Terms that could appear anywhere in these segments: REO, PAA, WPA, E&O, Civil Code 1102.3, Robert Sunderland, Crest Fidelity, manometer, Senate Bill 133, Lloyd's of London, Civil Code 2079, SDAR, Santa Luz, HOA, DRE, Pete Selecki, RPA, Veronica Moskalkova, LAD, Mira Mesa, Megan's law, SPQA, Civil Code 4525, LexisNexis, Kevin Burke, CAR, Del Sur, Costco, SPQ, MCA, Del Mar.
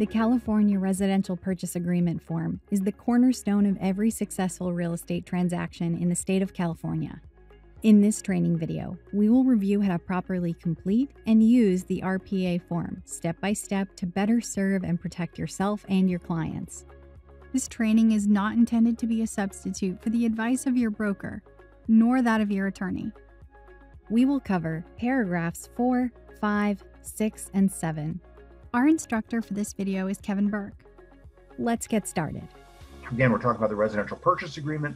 The California Residential Purchase Agreement form is the cornerstone of every successful real estate transaction in the state of California. In this training video, we will review how to properly complete and use the RPA form step by step to better serve and protect yourself and your clients. This training is not intended to be a substitute for the advice of your broker, nor that of your attorney. We will cover paragraphs 4, 5, 6, and 7. Our instructor for this video is Kevin Burke. Let's get started. Again, we're talking about the residential purchase agreement.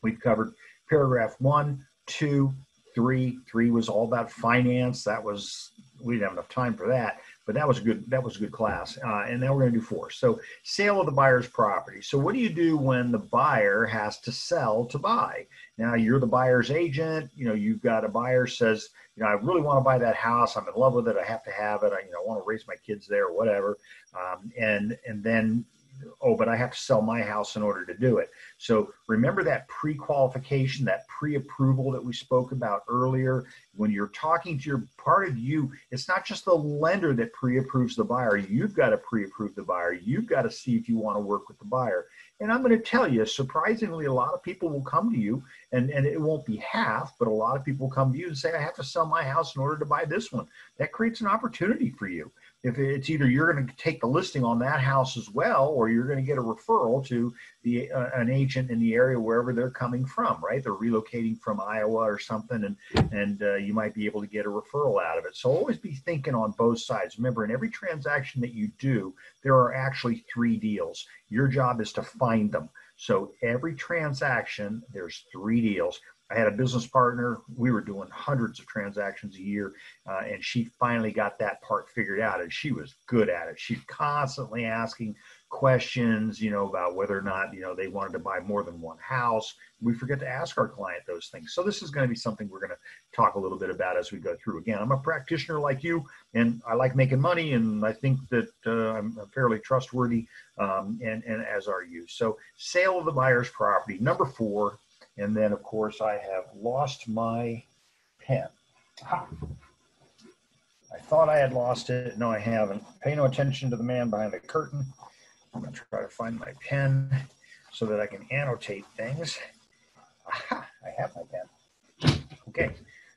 We've covered paragraph 1, 2, 3. 3 was all about finance. That was, we didn't have enough time for that, but that was a good class. And now we're going to do 4. So sale of the buyer's property. So what do you do when the buyer has to sell to buy? Now you're the buyer's agent. You know, you've got a buyer says, you know, I really want to buy that house. I'm in love with it. I have to have it. I want to raise my kids there or whatever. And then, oh, but I have to sell my house in order to do it. So remember that pre-qualification, that pre-approval that we spoke about earlier. When you're talking to your part of you, it's not just the lender that pre-approves the buyer. You've got to pre-approve the buyer. You've got to see if you want to work with the buyer. And I'm going to tell you, surprisingly, a lot of people will come to you, and it won't be half, but a lot of people come to you and say, I have to sell my house in order to buy this one. That creates an opportunity for you. If it's either you're going to take the listing on that house as well, or you're going to get a referral to the an agent in the area wherever they're coming from, right? They're relocating from Iowa or something, and you might be able to get a referral out of it. So always be thinking on both sides. Remember, in every transaction that you do, there are actually 3 deals. Your job is to find them. So every transaction, there's 3 deals. I had a business partner, we were doing hundreds of transactions a year, and she finally got that part figured out, and she was good at it. She's constantly asking questions, you know, about whether or not, you know, they wanted to buy more than one house. We forget to ask our client those things. So this is going to be something we're going to talk a little bit about as we go through. Again, I'm a practitioner like you, and I like making money, and I think that I'm fairly trustworthy, and as are you. So sale of the buyer's property, number 4. And then, of course, I have lost my pen. Ha. I thought I had lost it. No, I haven't. Pay no attention to the man behind the curtain. I'm going to try to find my pen so that I can annotate things. Aha, I have my pen. Okay,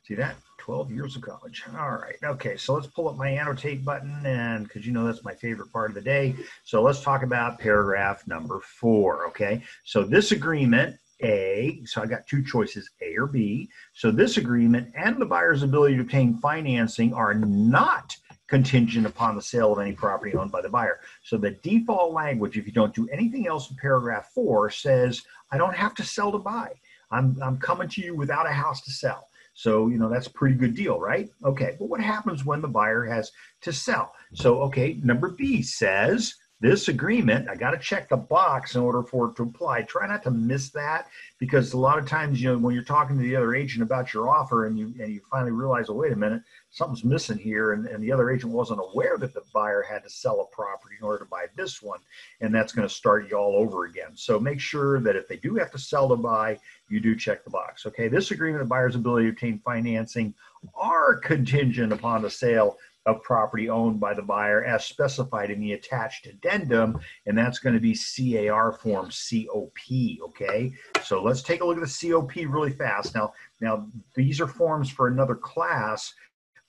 see that? 12 years of college. All right. Okay, so let's pull up my annotate button, and because you know that's my favorite part of the day. So let's talk about paragraph number 4, okay? So this agreement... A, so I got 2 choices, A or B. So this agreement and the buyer's ability to obtain financing are not contingent upon the sale of any property owned by the buyer. So the default language, if you don't do anything else in paragraph 4, says, I don't have to sell to buy. I'm coming to you without a house to sell. So, you know, that's a pretty good deal, right? Okay, but what happens when the buyer has to sell? So, okay, number B says, this agreement, I got to check the box in order for it to apply. Try not to miss that, because a lot of times, you know, when you're talking to the other agent about your offer and you finally realize, oh, wait a minute, something's missing here. And the other agent wasn't aware that the buyer had to sell a property in order to buy this one. And that's going to start you all over again. So make sure that if they do have to sell to buy, you do check the box. Okay, this agreement, the buyer's ability to obtain financing are contingent upon the sale of property owned by the buyer as specified in the attached addendum, and that's going to be CAR form COP, okay? So let's take a look at the COP really fast. Now these are forms for another class,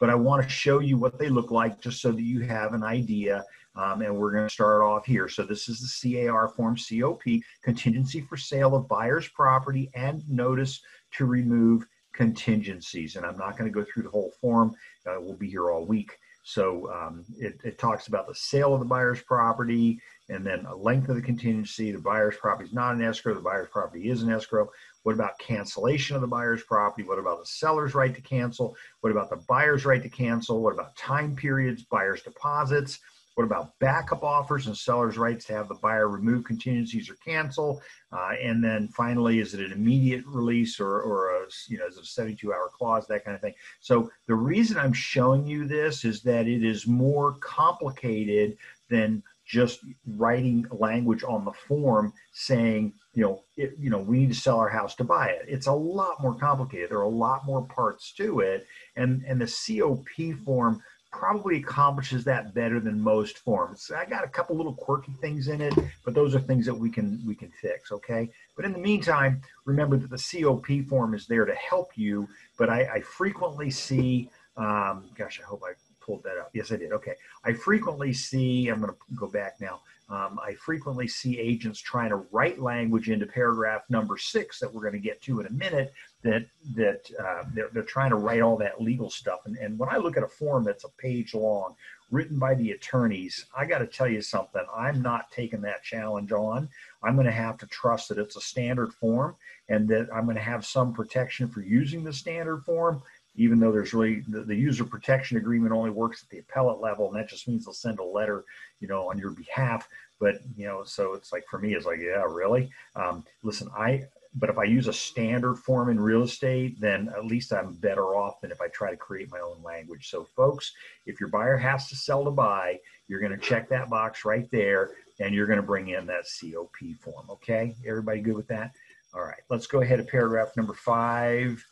but I want to show you what they look like just so that you have an idea, and we're going to start off here. So this is the CAR form COP, contingency for sale of buyer's property and notice to remove contingencies, and I'm not going to go through the whole form. We'll be here all week. So it talks about the sale of the buyer's property, and then a length of the contingency. The buyer's property is not an escrow. The buyer's property is an escrow. What about cancellation of the buyer's property? What about the seller's right to cancel? What about the buyer's right to cancel? What about time periods, buyer's deposits? What about backup offers and seller's rights to have the buyer remove contingencies or cancel? And then finally, is it an immediate release or a, you know, is it a 72-hour clause, that kind of thing? So the reason I'm showing you this is that it is more complicated than just writing language on the form saying, we need to sell our house to buy it. It's a lot more complicated. There are a lot more parts to it. And the COP form probably accomplishes that better than most forms. I got a couple little quirky things in it, but those are things that we can fix, okay? But in the meantime, remember that the COP form is there to help you, but I frequently see, gosh, I hope I pulled that up. Yes, I did, okay. I frequently see, I'm gonna go back now. I frequently see agents trying to write language into paragraph number 6 that we're going to get to in a minute that they're trying to write all that legal stuff. And when I look at a form that's a page long written by the attorneys, I got to tell you something. I'm not taking that challenge on. I'm going to have to trust that it's a standard form and that I'm going to have some protection for using the standard form, even though there's really, the user protection agreement only works at the appellate level, and that just means they'll send a letter, you know, on your behalf. But, you know, so it's like, for me, it's like, yeah, really? Listen, but if I use a standard form in real estate, then at least I'm better off than if I try to create my own language. So folks, if your buyer has to sell to buy, you're gonna check that box right there, and you're gonna bring in that COP form, okay? Everybody good with that? All right, let's go ahead to paragraph number 5.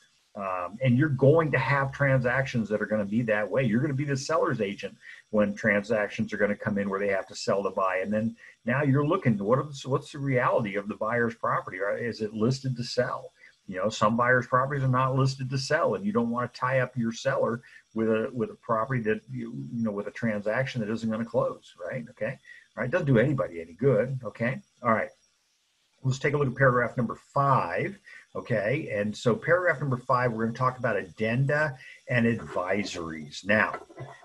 And you're going to have transactions that are going to be that way. You're going to be the seller's agent when transactions are going to come in where they have to sell to buy. And then now you're looking, what's the reality of the buyer's property? Right? Is it listed to sell? You know, some buyer's properties are not listed to sell, and you don't want to tie up your seller with a property that, with a transaction that isn't going to close, right? Okay. All right. Doesn't do anybody any good. Okay. All right. Let's take a look at paragraph number 5, okay? And so paragraph number 5, we're going to talk about addenda and advisories. Now,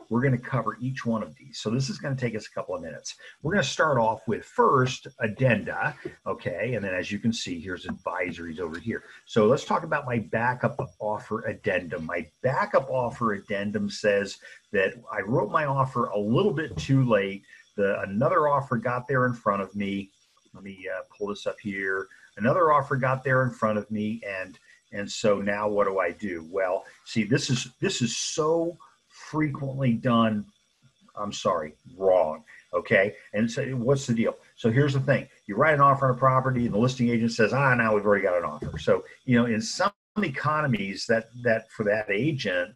we're going to cover each one of these. So this is going to take us a couple of minutes. We're going to start off with first addenda, okay? And then as you can see, here's advisories over here. So let's talk about my backup offer addendum. My backup offer addendum says that I wrote my offer a little bit too late. Another offer got there in front of me. Let me pull this up here. Another offer got there in front of me, and so now what do I do? Well, see, this is so frequently done. I'm sorry, wrong. Okay, and so what's the deal? So here's the thing: you write an offer on a property, and the listing agent says, now we've already got an offer. So in some economies, that for that agent,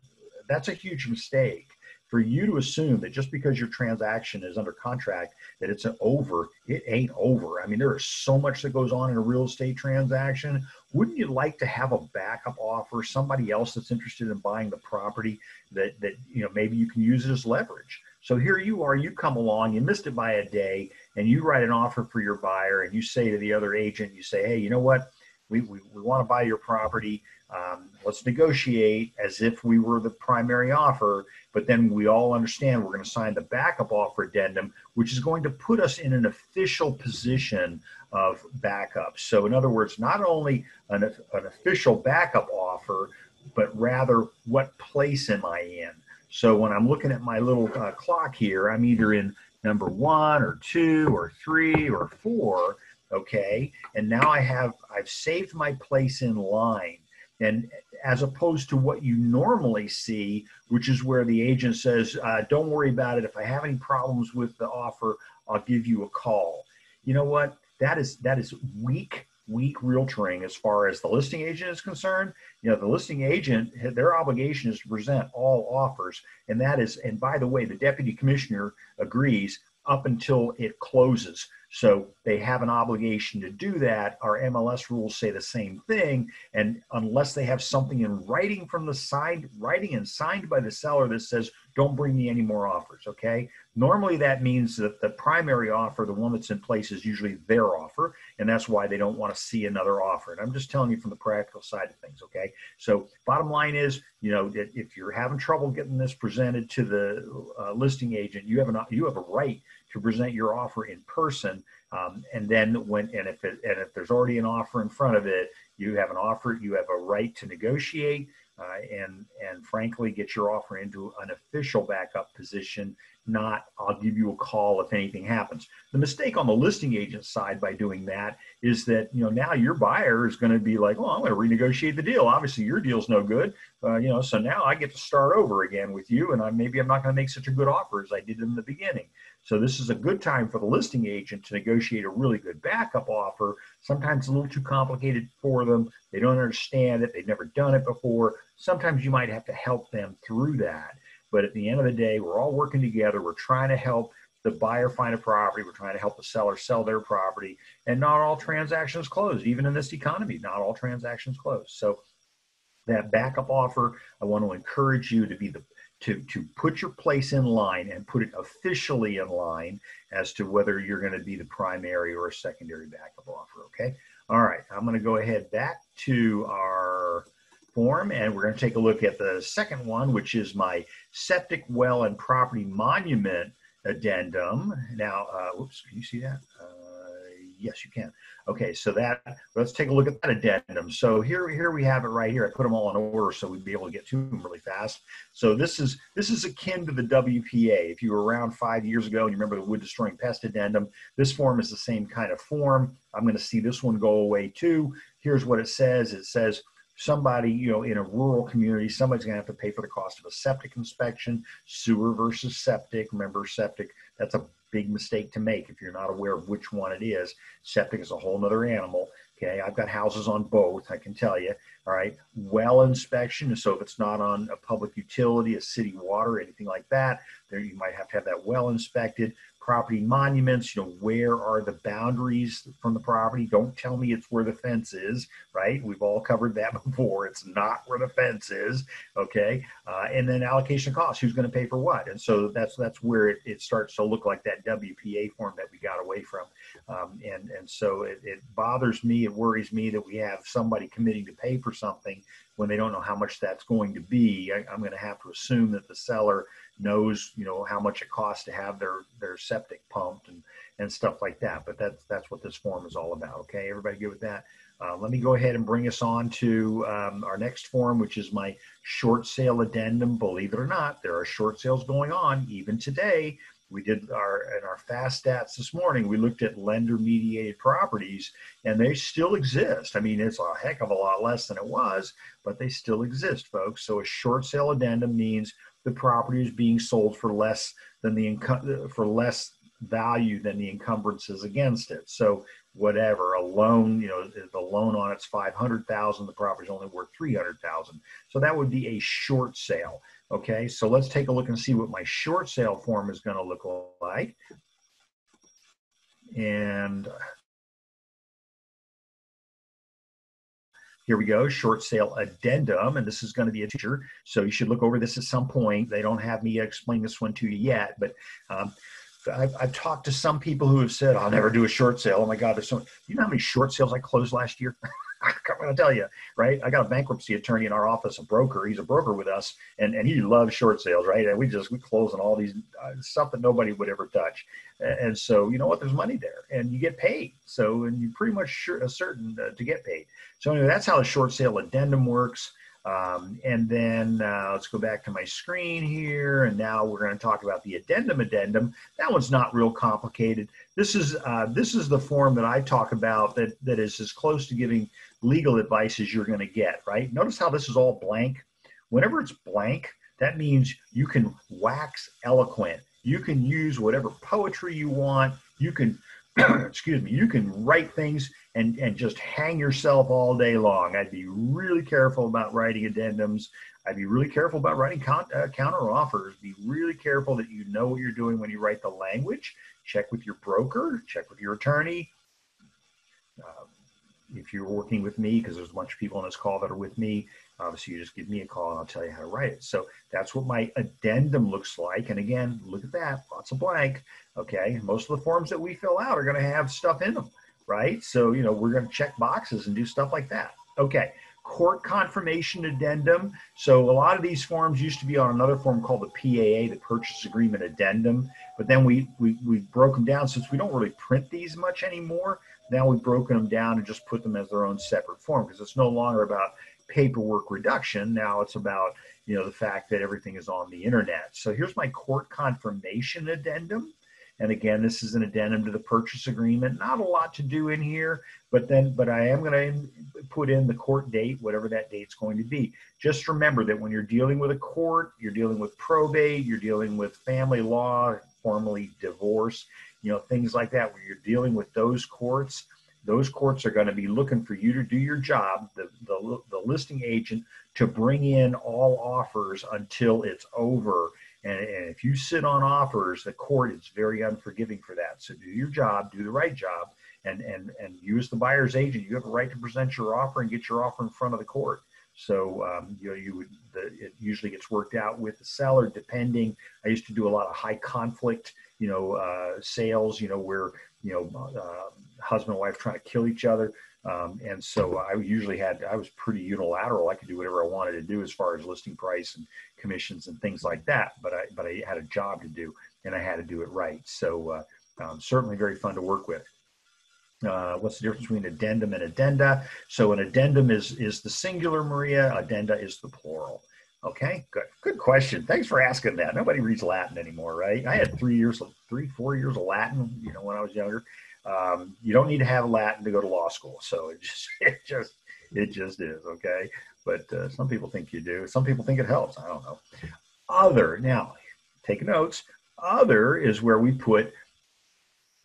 that's a huge mistake. For you to assume that just because your transaction is under contract, that it's over, it ain't over. I mean, there is so much that goes on in a real estate transaction. Wouldn't you like to have a backup offer, somebody else that's interested in buying the property that maybe you can use it as leverage? So here you are, you come along, you missed it by a day, and you write an offer for your buyer, and you say to the other agent, you say, hey, you know what? We want to buy your property. Let's negotiate as if we were the primary offer, but then we all understand we're going to sign the backup offer addendum, which is going to put us in an official position of backup. So in other words, not only an official backup offer, but rather what place am I in? So when I'm looking at my little clock here, I'm either in number 1 or 2 or 3 or 4. Okay, and now I've saved my place in line, and as opposed to what you normally see, which is where the agent says, don't worry about it. If I have any problems with the offer, I'll give you a call. You know what? That is weak realtoring as far as the listing agent is concerned. The listing agent, their obligation is to present all offers, and that is, and by the way, the deputy commissioner agrees up until it closes. So they have an obligation to do that. Our MLS rules say the same thing. And unless they have something in writing from the side, writing and signed by the seller that says, don't bring me any more offers, okay? Normally that means that the primary offer, the one that's in place, is usually their offer. And that's why they don't want to see another offer. And I'm just telling you from the practical side of things, okay? So bottom line is, if you're having trouble getting this presented to the listing agent, you have a right to present your offer in person, and if there's already an offer in front of it, you have a right to negotiate, and frankly get your offer into an official backup position, not I'll give you a call if anything happens. The mistake on the listing agent side by doing that is that now your buyer is going to be like, oh, I'm going to renegotiate the deal. Obviously your deal's no good, so now I get to start over again with you, and maybe I'm not going to make such a good offer as I did in the beginning. So this is a good time for the listing agent to negotiate a really good backup offer. Sometimes a little too complicated for them. They don't understand it. They've never done it before. Sometimes you might have to help them through that. But at the end of the day, we're all working together. We're trying to help the buyer find a property. We're trying to help the seller sell their property. And not all transactions close. Even in this economy, not all transactions close. So that backup offer, I want to encourage you to be the to put your place in line and put it officially in line as to whether you're going to be the primary or secondary backup offer. Okay. All right. I'm going to go ahead back to our form, and we're going to take a look at the second one, which is my septic well and property monument addendum. Now, whoops, can you see that? Yes, you can. Okay, so that, let's take a look at that addendum. So here we have it right here. I put them all in order so we'd be able to get to them really fast. So this is akin to the WPA. If you were around 5 years ago and you remember the wood destroying pest addendum, this form is the same kind of form. I'm going to see this one go away too. Here's what it says. It says, somebody, you know, in a rural community, somebody's going to have to pay for the cost of a septic inspection, sewer versus septic. Remember, septic, that's a big mistake to make if you're not aware of which one it is. Septic is a whole nother animal. Okay, I've got houses on both, I can tell you. All right, well inspection. So if it's not on a public utility, a city water, anything like that, there you might have to have that well inspected. Property monuments, you know, where are the boundaries from the property? Don't tell me it's where the fence is, right? We've all covered that before. It's not where the fence is, okay? And then allocation costs, who's going to pay for what? And so that's where it starts to look like that WPA form that we got away from. And so it bothers me, it worries me that we have somebody committing to pay for something when they don't know how much that's going to be. I'm going to have to assume that the seller knows, you know, how much it costs to have their septic pumped and stuff like that. But that's what this form is all about. Okay, everybody good with that? Let me go ahead and bring us on to our next form, which is my short sale addendum. Believe it or not, there are short sales going on even today. We did in our fast stats this morning, we looked at lender mediated properties, and they still exist. I mean, it's a heck of a lot less than it was, but they still exist, folks. So a short sale addendum means the property is being sold for less than the value than the encumbrances against it. So whatever, a loan, you know, the loan on it's $500,000, the property's only worth $300,000. So that would be a short sale. Okay, so let's take a look and see what my short sale form is going to look like. And here we go, short sale addendum, and this is going to be a teacher, so you should look over this at some point. They don't have me explain this one to you yet, but I've talked to some people who have said, I'll never do a short sale. Oh my God, there's so many. You know how many short sales I closed last year? I'm going to tell you, right? I got a bankruptcy attorney in our office, a broker. He's a broker with us, and he loves short sales, right? And we close on all these stuff that nobody would ever touch. And so, you know what? There's money there, and you get paid. So, and you're pretty much certain to get paid. So anyway, that's how the short sale addendum works. And then let's go back to my screen here, and now we're going to talk about the addendum. That one's not real complicated. This is the form that I talk about that is as close to giving legal advice as you're going to get, right? Notice how this is all blank. Whenever it's blank, that means you can wax eloquent. You can use whatever poetry you want. You can excuse me, you can write things and just hang yourself all day long. I'd be really careful about writing addendums. I'd be really careful about writing counter offers. Be really careful that you know what you're doing when you write the language. Check with your broker, check with your attorney. If you're working with me, because there's a bunch of people on this call that are with me, obviously you just give me a call and I'll tell you how to write it. So that's what my addendum looks like. And again, look at that, lots of blank. Okay, most of the forms that we fill out are going to have stuff in them, right? So, you know, we're going to check boxes and do stuff like that. Okay, court confirmation addendum. So a lot of these forms used to be on another form called the PAA, the Purchase Agreement Addendum. But then we broke them down, since we don't really print these much anymore. Now we've broken them down and just put them as their own separate form, because it's no longer about paperwork reduction. Now it's about, you know, the fact that everything is on the internet. So here's my court confirmation addendum. And again, this is an addendum to the purchase agreement. Not a lot to do in here, but I am going to put in the court date, whatever that date's going to be. Just remember that when you're dealing with a court, you're dealing with probate, you're dealing with family law, formerly divorce, you know, things like that, where you're dealing with those courts, Those courts are going to be looking for you to do your job, the listing agent, to bring in all offers until it's over. And if you sit on offers, the court is very unforgiving for that. So do your job, do the right job, and you as the buyer's agent, you have a right to present your offer and get your offer in front of the court. So you know, it usually gets worked out with the seller, depending. I used to do a lot of high conflict, you know, sales, you know, where, you know, husband and wife trying to kill each other. And so I was pretty unilateral. I could do whatever I wanted to do as far as listing price and commissions and things like that. But I had a job to do, and I had to do it right. So certainly very fun to work with. What's the difference between addendum and addenda? So an addendum is the singular, Maria. Addenda is the plural. Okay, good question. Thanks for asking that. Nobody reads Latin anymore, right? I had 4 years of Latin, you know, when I was younger. You don't need to have Latin to go to law school. So it just is, okay? But some people think you do. Some people think it helps. I don't know. Other, now, take notes. Other is where we put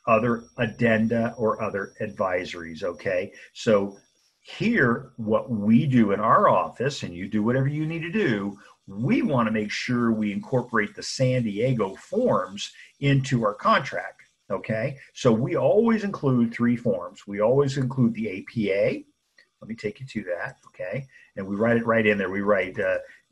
other addenda or other advisories, okay? So here, what we do in our office, and you do whatever you need to do, we want to make sure we incorporate the San Diego forms into our contract, okay? So we always include 3 forms. We always include the APA. Let me take you to that, okay? And we write it right in there. We write,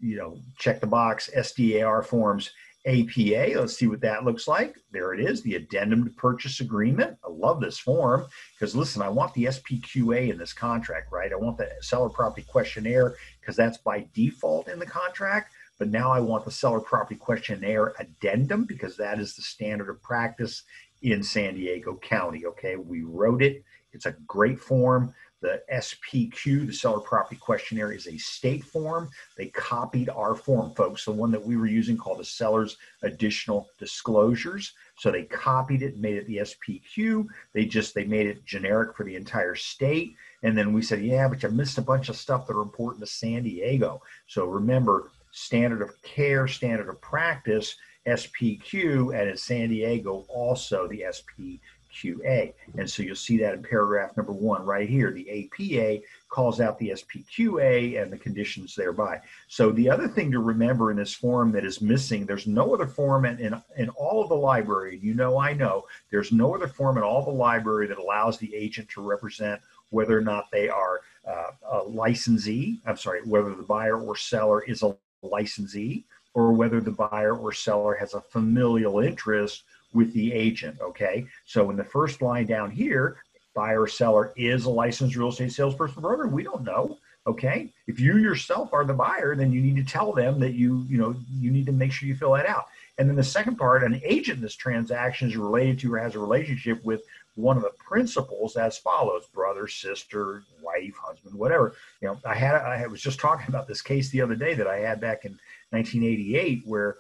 you know, check the box, SDAR forms, APA, let's see what that looks like. There it is, the addendum to purchase agreement. I love this form because, listen, I want the SPQA in this contract, right? I want the seller property questionnaire because that's by default in the contract, but now I want the seller property questionnaire addendum because that is the standard of practice in San Diego County, okay? We wrote it. It's a great form. The SPQ, the seller property questionnaire, is a state form. They copied our form, folks, the one that we were using called the seller's additional disclosures. So they copied it, made it the SPQ. They made it generic for the entire state. And then we said, yeah, but you missed a bunch of stuff that are important to San Diego. So remember, standard of care, standard of practice, SPQ, and in San Diego also the SPQA. And so you'll see that in paragraph number 1 right here. The APA calls out the SPQA and the conditions thereby. So the other thing to remember in this form that is missing, there's no other form in all of the library, you know, I know, there's no other form in all the library that allows the agent to represent whether or not they are a licensee, whether the buyer or seller is a licensee, or whether the buyer or seller has a familial interest with the agent, okay? So in the first line down here, buyer or seller is a licensed real estate salesperson broker, we don't know, okay? If you yourself are the buyer, then you need to tell them that you need to make sure you fill that out. And then the second part, an agent in this transaction is related to or has a relationship with one of the principals as follows: brother, sister, wife, husband, whatever. You know, I was just talking about this case the other day that I had back in 1988 where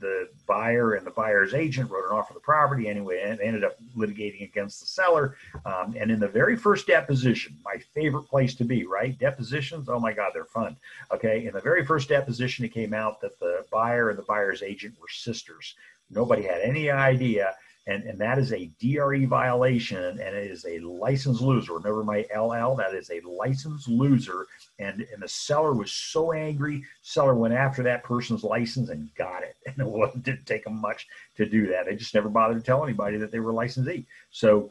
the buyer and the buyer's agent wrote an offer of the property anyway, and ended up litigating against the seller. And in the very first deposition, my favorite place to be, right? Depositions, oh my God, they're fun. Okay, in the very first deposition, it came out that the buyer and the buyer's agent were sisters. Nobody had any idea. And that is a DRE violation, and it is a license loser. Remember my LL? That is a license loser. And the seller was so angry, seller went after that person's license and got it. And it didn't take them much to do that. They just never bothered to tell anybody that they were a licensee. So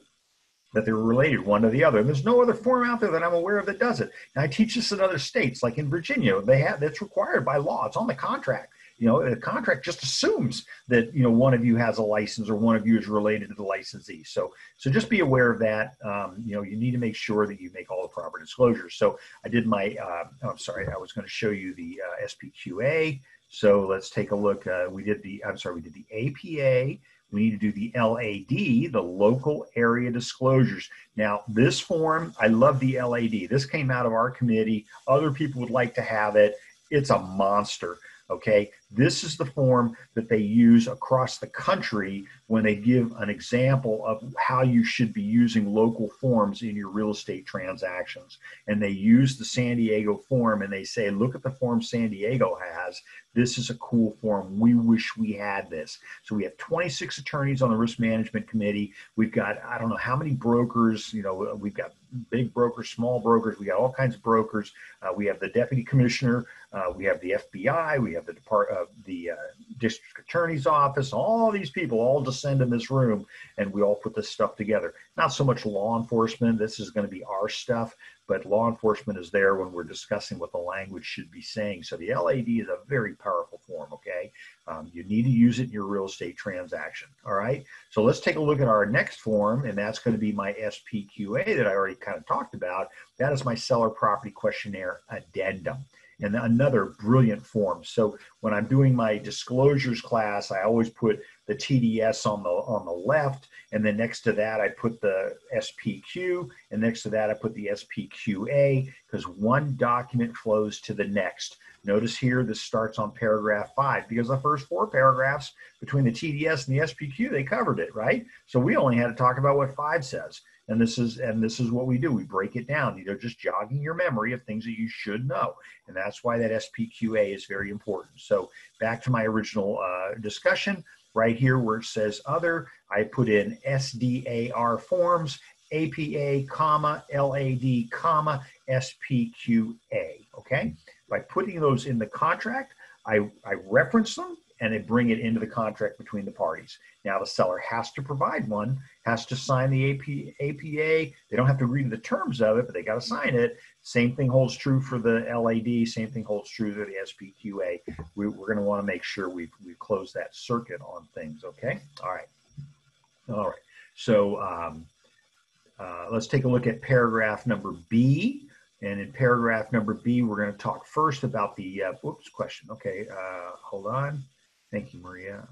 that they were related one to the other. And there's no other form out there that I'm aware of that does it. And I teach this in other states, like in Virginia. That's required by law. It's on the contract. You know, the contract just assumes that, you know, one of you has a license or one of you is related to the licensee. So just be aware of that. You know, you need to make sure that you make all the proper disclosures. So I did my, I was going to show you the SPQA. So let's take a look. We did the APA. We need to do the LAD, the local area disclosures. Now, this form, I love the LAD. This came out of our committee. Other people would like to have it. It's a monster. Okay, This is the form that they use across the country when they give an example of how you should be using local forms in your real estate transactions. And they use the San Diego form and they say, look at the form San Diego has. This is a cool form. We wish we had this. So we have 26 attorneys on the risk management committee. We've got, I don't know how many brokers, you know, we've got big brokers, small brokers, we got all kinds of brokers. We have the deputy commissioner, we have the FBI, we have the district attorney's office, all these people all descend in this room and we all put this stuff together. Not so much law enforcement, this is going to be our stuff, but law enforcement is there when we're discussing what the language should be saying. So the LAD is a very powerful form, okay? You need to use it in your real estate transaction, all right? So let's take a look at our next form, and that's going to be my SPQA that I already kind of talked about. That is my seller property questionnaire addendum, and another brilliant form. So when I'm doing my disclosures class, I always put the TDS on the left, and then next to that I put the SPQ, and next to that I put the SPQA, because one document flows to the next. Notice here, this starts on paragraph 5, because the first 4 paragraphs between the TDS and the SPQ, they covered it, right? So we only had to talk about what 5 says. And this is what we do. We break it down, you know, just jogging your memory of things that you should know. And that's why that SPQA is very important. So back to my original discussion, right here where it says other, I put in SDAR forms, APA, comma, LAD, comma, SPQA, okay? By putting those in the contract, I reference them and I bring it into the contract between the parties. Now the seller has to provide one, has to sign the APA. They don't have to agree to the terms of it, but they got to sign it. Same thing holds true for the LAD. Same thing holds true for the SPQA. We're going to want to make sure we close that circuit on things, okay? All right. All right. So let's take a look at paragraph number B. And in paragraph number B, we're going to talk first about the, whoops, question. Okay, hold on. Thank you, Maria.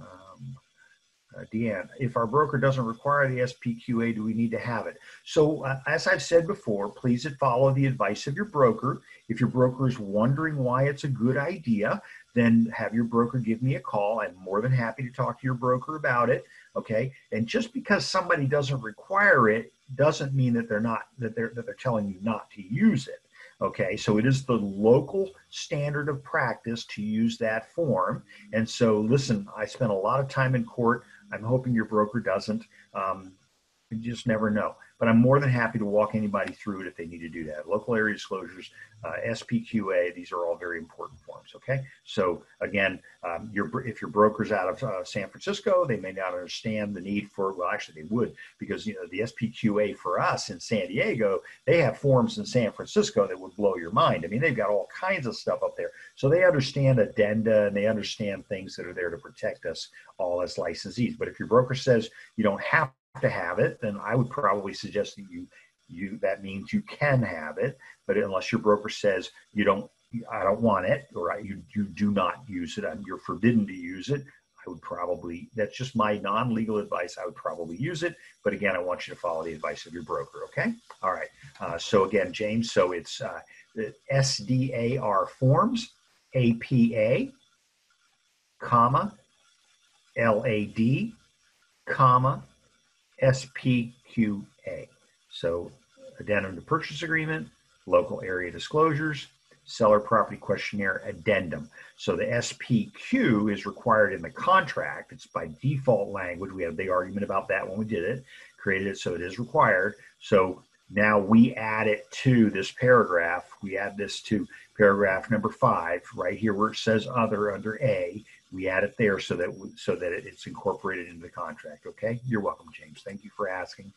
Deanne, if our broker doesn't require the SPQA, do we need to have it? So as I've said before, please follow the advice of your broker. If your broker is wondering why it's a good idea, then have your broker give me a call. I'm more than happy to talk to your broker about it, okay? And just because somebody doesn't require it doesn't mean that they're telling you not to use it. Okay, so it is the local standard of practice to use that form. And so, listen, I spent a lot of time in court. I'm hoping your broker doesn't. You just never know. But I'm more than happy to walk anybody through it if they need to do that. Local area disclosures, SPQA, these are all very important forms, okay? So, again, if your broker's out of San Francisco, they may not understand the need for, well, actually they would, because, you know, the SPQA for us in San Diego, they have forms in San Francisco that would blow your mind. I mean, they've got all kinds of stuff up there. So they understand addenda and they understand things that are there to protect us all as licensees. But if your broker says you don't have to have it, then I would probably suggest that you that means you can have it, but unless your broker says you don't, I don't want it, or you do not use it, you're forbidden to use it, I would probably, that's just my non-legal advice, I would probably use it, but again, I want you to follow the advice of your broker, okay? All right, so again, James, so it's SDAR forms, APA, comma, LAD, comma, SPQA. So addendum to purchase agreement, local area disclosures, seller property questionnaire addendum. So the SPQ is required in the contract. It's by default language. We had a big argument about that when we did it, created it, so it is required. So now we add it to this paragraph. We add this to paragraph number 5, right here where it says other under A. We add it there so that it's incorporated into the contract, okay? You're welcome, James. Thank you for asking.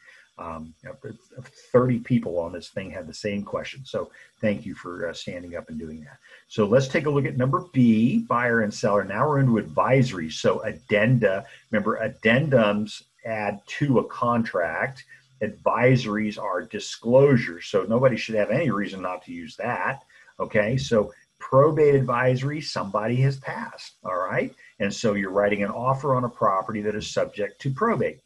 30 people on this thing had the same question, so thank you for standing up and doing that. So let's take a look at number B, buyer and seller. Now we're into advisory. So addenda, remember, addendums add to a contract. Advisories are disclosures, so nobody should have any reason not to use that, okay? So probate advisory, somebody has passed, all right? And so you're writing an offer on a property that is subject to probate.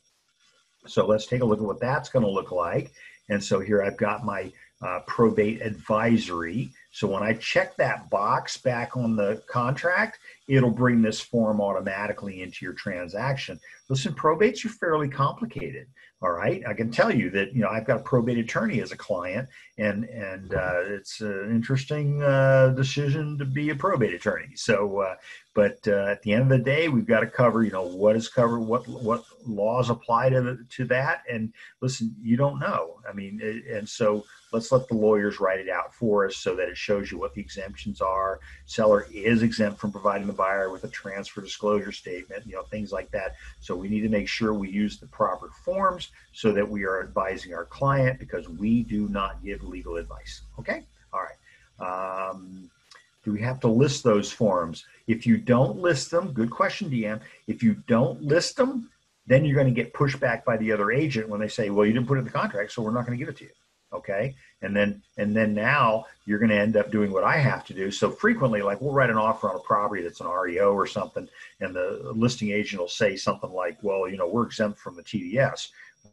So let's take a look at what that's going to look like. And so here I've got my probate advisory. So when I check that box back on the contract, it'll bring this form automatically into your transaction. Listen, probates are fairly complicated. All right, I can tell you that, you know, I've got a probate attorney as a client, and it's an interesting decision to be a probate attorney. So, but at the end of the day, we've got to cover, you know, what is covered, what laws apply to that, and listen, you don't know. I mean, and so let's let the lawyers write it out for us so that it shows you what the exemptions are. Seller is exempt from providing the buyer with a transfer disclosure statement, you know, things like that. So we need to make sure we use the proper forms so that we are advising our client, because we do not give legal advice. Okay. All right. Do we have to list those forms? If you don't list them, good question, DM. If you don't list them, then you're going to get pushed back by the other agent when they say, well, you didn't put it in the contract, so we're not going to give it to you. Okay. And then now you're going to end up doing what I have to do. So frequently, like, we'll write an offer on a property that's an REO or something, and the listing agent will say something like, well, you know, we're exempt from the TDS.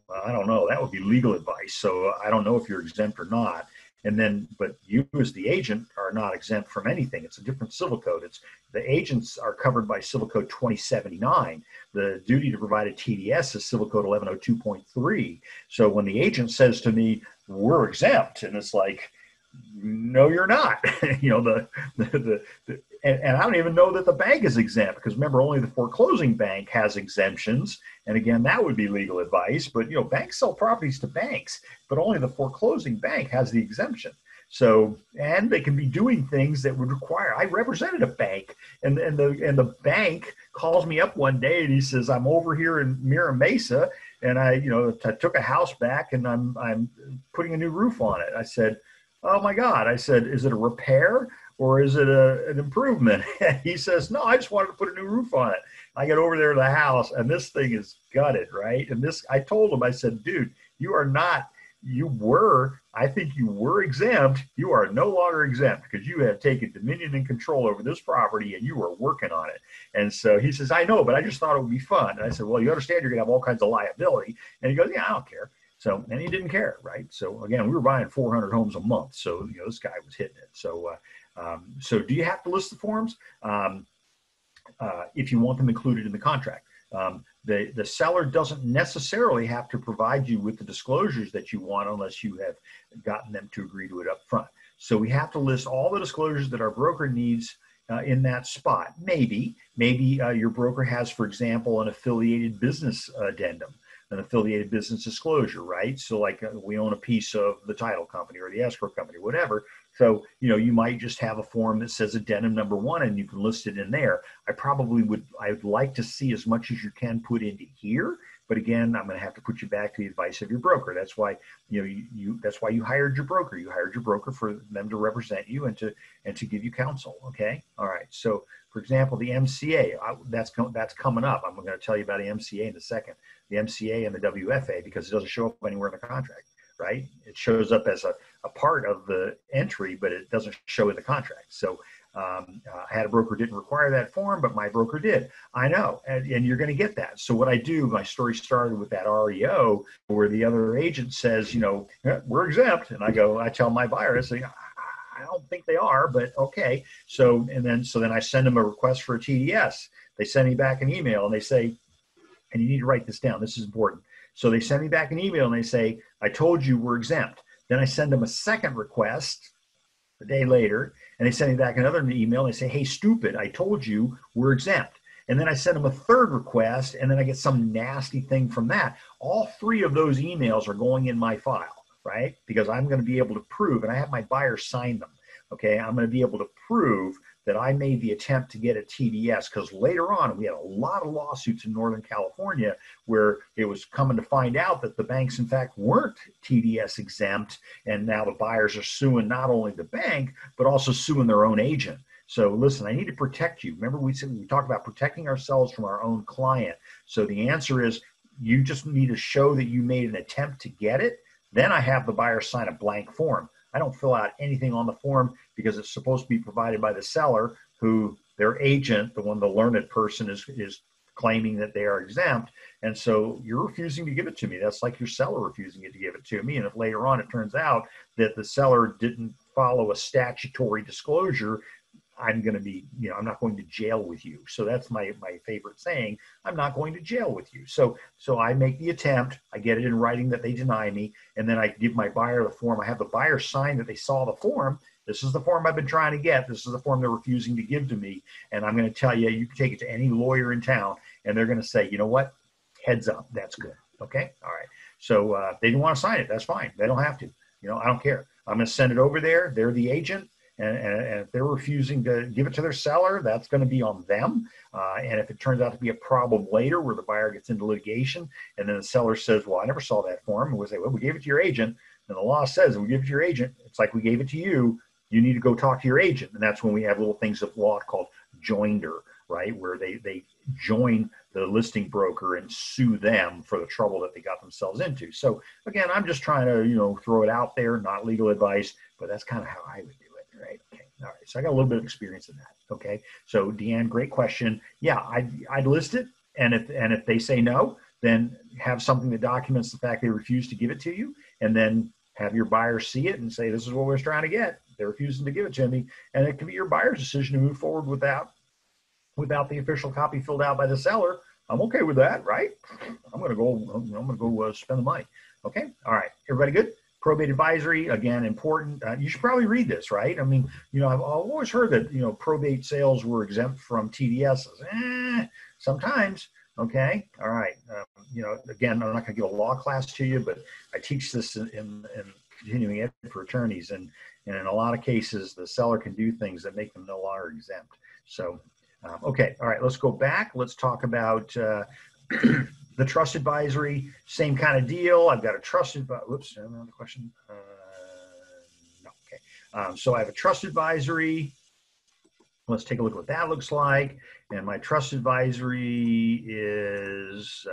Well, I don't know. That would be legal advice. So I don't know if you're exempt or not. And then, but you as the agent are not exempt from anything. It's a different civil code. It's, the agents are covered by Civil Code 2079. The duty to provide a TDS is Civil Code 1102.3. So when the agent says to me, we're exempt, and it's like, no, you're not. You know, and I don't even know that the bank is exempt, because remember, only the foreclosing bank has exemptions. And again, that would be legal advice, but, you know, banks sell properties to banks, but only the foreclosing bank has the exemption. So, and they can be doing things that would require, I represented a bank, and the bank calls me up one day and he says, I'm over here in Mira Mesa, and I took a house back and I'm putting a new roof on it. I said, oh my God. I said, is it a repair or is it an improvement? And he says, no, I just wanted to put a new roof on it. I get over there to the house and this thing is gutted, right? And I told him, I said, dude, I think you were exempt. You are no longer exempt because you have taken dominion and control over this property and you were working on it. And so he says, I know, but I just thought it would be fun. And I said, well, you understand you're going to have all kinds of liability. And he goes, yeah, I don't care. So, and he didn't care, right? So again, we were buying 400 homes a month. So, you know, this guy was hitting it. So, so do you have to list the forms? If you want them included in the contract. The seller doesn't necessarily have to provide you with the disclosures that you want unless you have gotten them to agree to it up front. So we have to list all the disclosures that our broker needs in that spot. Maybe your broker has, for example, an affiliated business addendum, an affiliated business disclosure, right? So like we own a piece of the title company or the escrow company, whatever. So, you know, you might just have a form that says addendum number 1 and you can list it in there. I would like to see as much as you can put into here. But again, I'm going to have to put you back to the advice of your broker. That's why, you know, that's why you hired your broker. You hired your broker for them to represent you and to give you counsel. Okay. All right. So for example, the MCA, that's coming up. I'm going to tell you about the MCA in a second, the MCA and the WFA, because it doesn't show up anywhere in the contract, right? It shows up as a part of the entry, but it doesn't show in the contract. So I had a broker didn't require that form, but my broker did. I know, and you're going to get that. So what I do, my story started with that REO where the other agent says, you know, we're exempt. And I tell my buyer, I say, I don't think they are, but okay. So, and then I send them a request for a TDS. They send me back an email and they say, and you need to write this down. This is important. So they send me back an email and they say, I told you we're exempt. Then I send them a second request a day later, and they send me back another email. And they say, hey, stupid, I told you we're exempt. And then I send them a third request, and then I get some nasty thing from that. All three of those emails are going in my file, right? Because I'm going to be able to prove, and I have my buyer sign them, okay? I'm going to be able to prove that I made the attempt to get a TDS, because later on we had a lot of lawsuits in Northern California where it was coming to find out that the banks in fact weren't TDS exempt, and now the buyers are suing not only the bank but also suing their own agent. So listen, I need to protect you. Remember we talked about protecting ourselves from our own client. So the answer is you just need to show that you made an attempt to get it. Then I have the buyer sign a blank form. I don't fill out anything on the form because it's supposed to be provided by the seller, who their agent, the learned person, is claiming that they are exempt. And so you're refusing to give it to me. That's like your seller refusing to give it to me. And if later on it turns out that the seller didn't follow a statutory disclosure, I'm going to be, you know, I'm not going to jail with you. So that's my favorite saying, I'm not going to jail with you. So I make the attempt, I get it in writing that they deny me, and then I give my buyer the form. I have the buyer sign that they saw the form. This is the form I've been trying to get. This is the form they're refusing to give to me. And I'm going to tell you, you can take it to any lawyer in town, and they're going to say, you know what? Heads up. That's good. Okay. All right. So they didn't want to sign it. That's fine. They don't have to. You know, I don't care. I'm going to send it over there. They're the agent. And if they're refusing to give it to their seller, that's going to be on them. And if it turns out to be a problem later where the buyer gets into litigation and then the seller says, well, I never saw that form, and we'll say, well, we gave it to your agent. And the law says, we give it to your agent. It's like we gave it to you. You need to go talk to your agent. And that's when we have little things of law called joinder, right? Where they join the listing broker and sue them for the trouble that they got themselves into. So again, I'm just trying to, you know, throw it out there, not legal advice, but that's kind of how I would do. Right. Okay. All right. So I got a little bit of experience in that. Okay. So Deanne, great question. Yeah, I'd list it, and if they say no, then have something that documents the fact they refuse to give it to you, and then have your buyer see it and say, this is what we're trying to get. They're refusing to give it to me, and it can be your buyer's decision to move forward without the official copy filled out by the seller. I'm okay with that, right? I'm gonna go spend the money. Okay. All right. Everybody good? Probate advisory, again, important. You should probably read this, right? I mean, you know, I've always heard that, you know, probate sales were exempt from TDS. Sometimes, okay? All right. You know, again, I'm not going to give a law class to you, but I teach this in continuing ed for attorneys. And in a lot of cases, the seller can do things that make them no longer exempt. So, okay. All right. Let's go back. Let's talk about... The trust advisory, same kind of deal. I've got a trust advisory. Whoops, another question. No, okay. So I have a trust advisory. Let's take a look at what that looks like. And my trust advisory is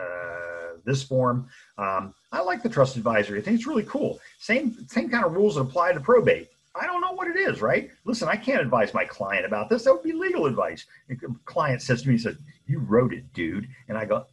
this form. I like the trust advisory. I think it's really cool. Same kind of rules that apply to probate. I don't know what it is, right? Listen, I can't advise my client about this. That would be legal advice. If a client says to me, he says, you wrote it, dude. And I go,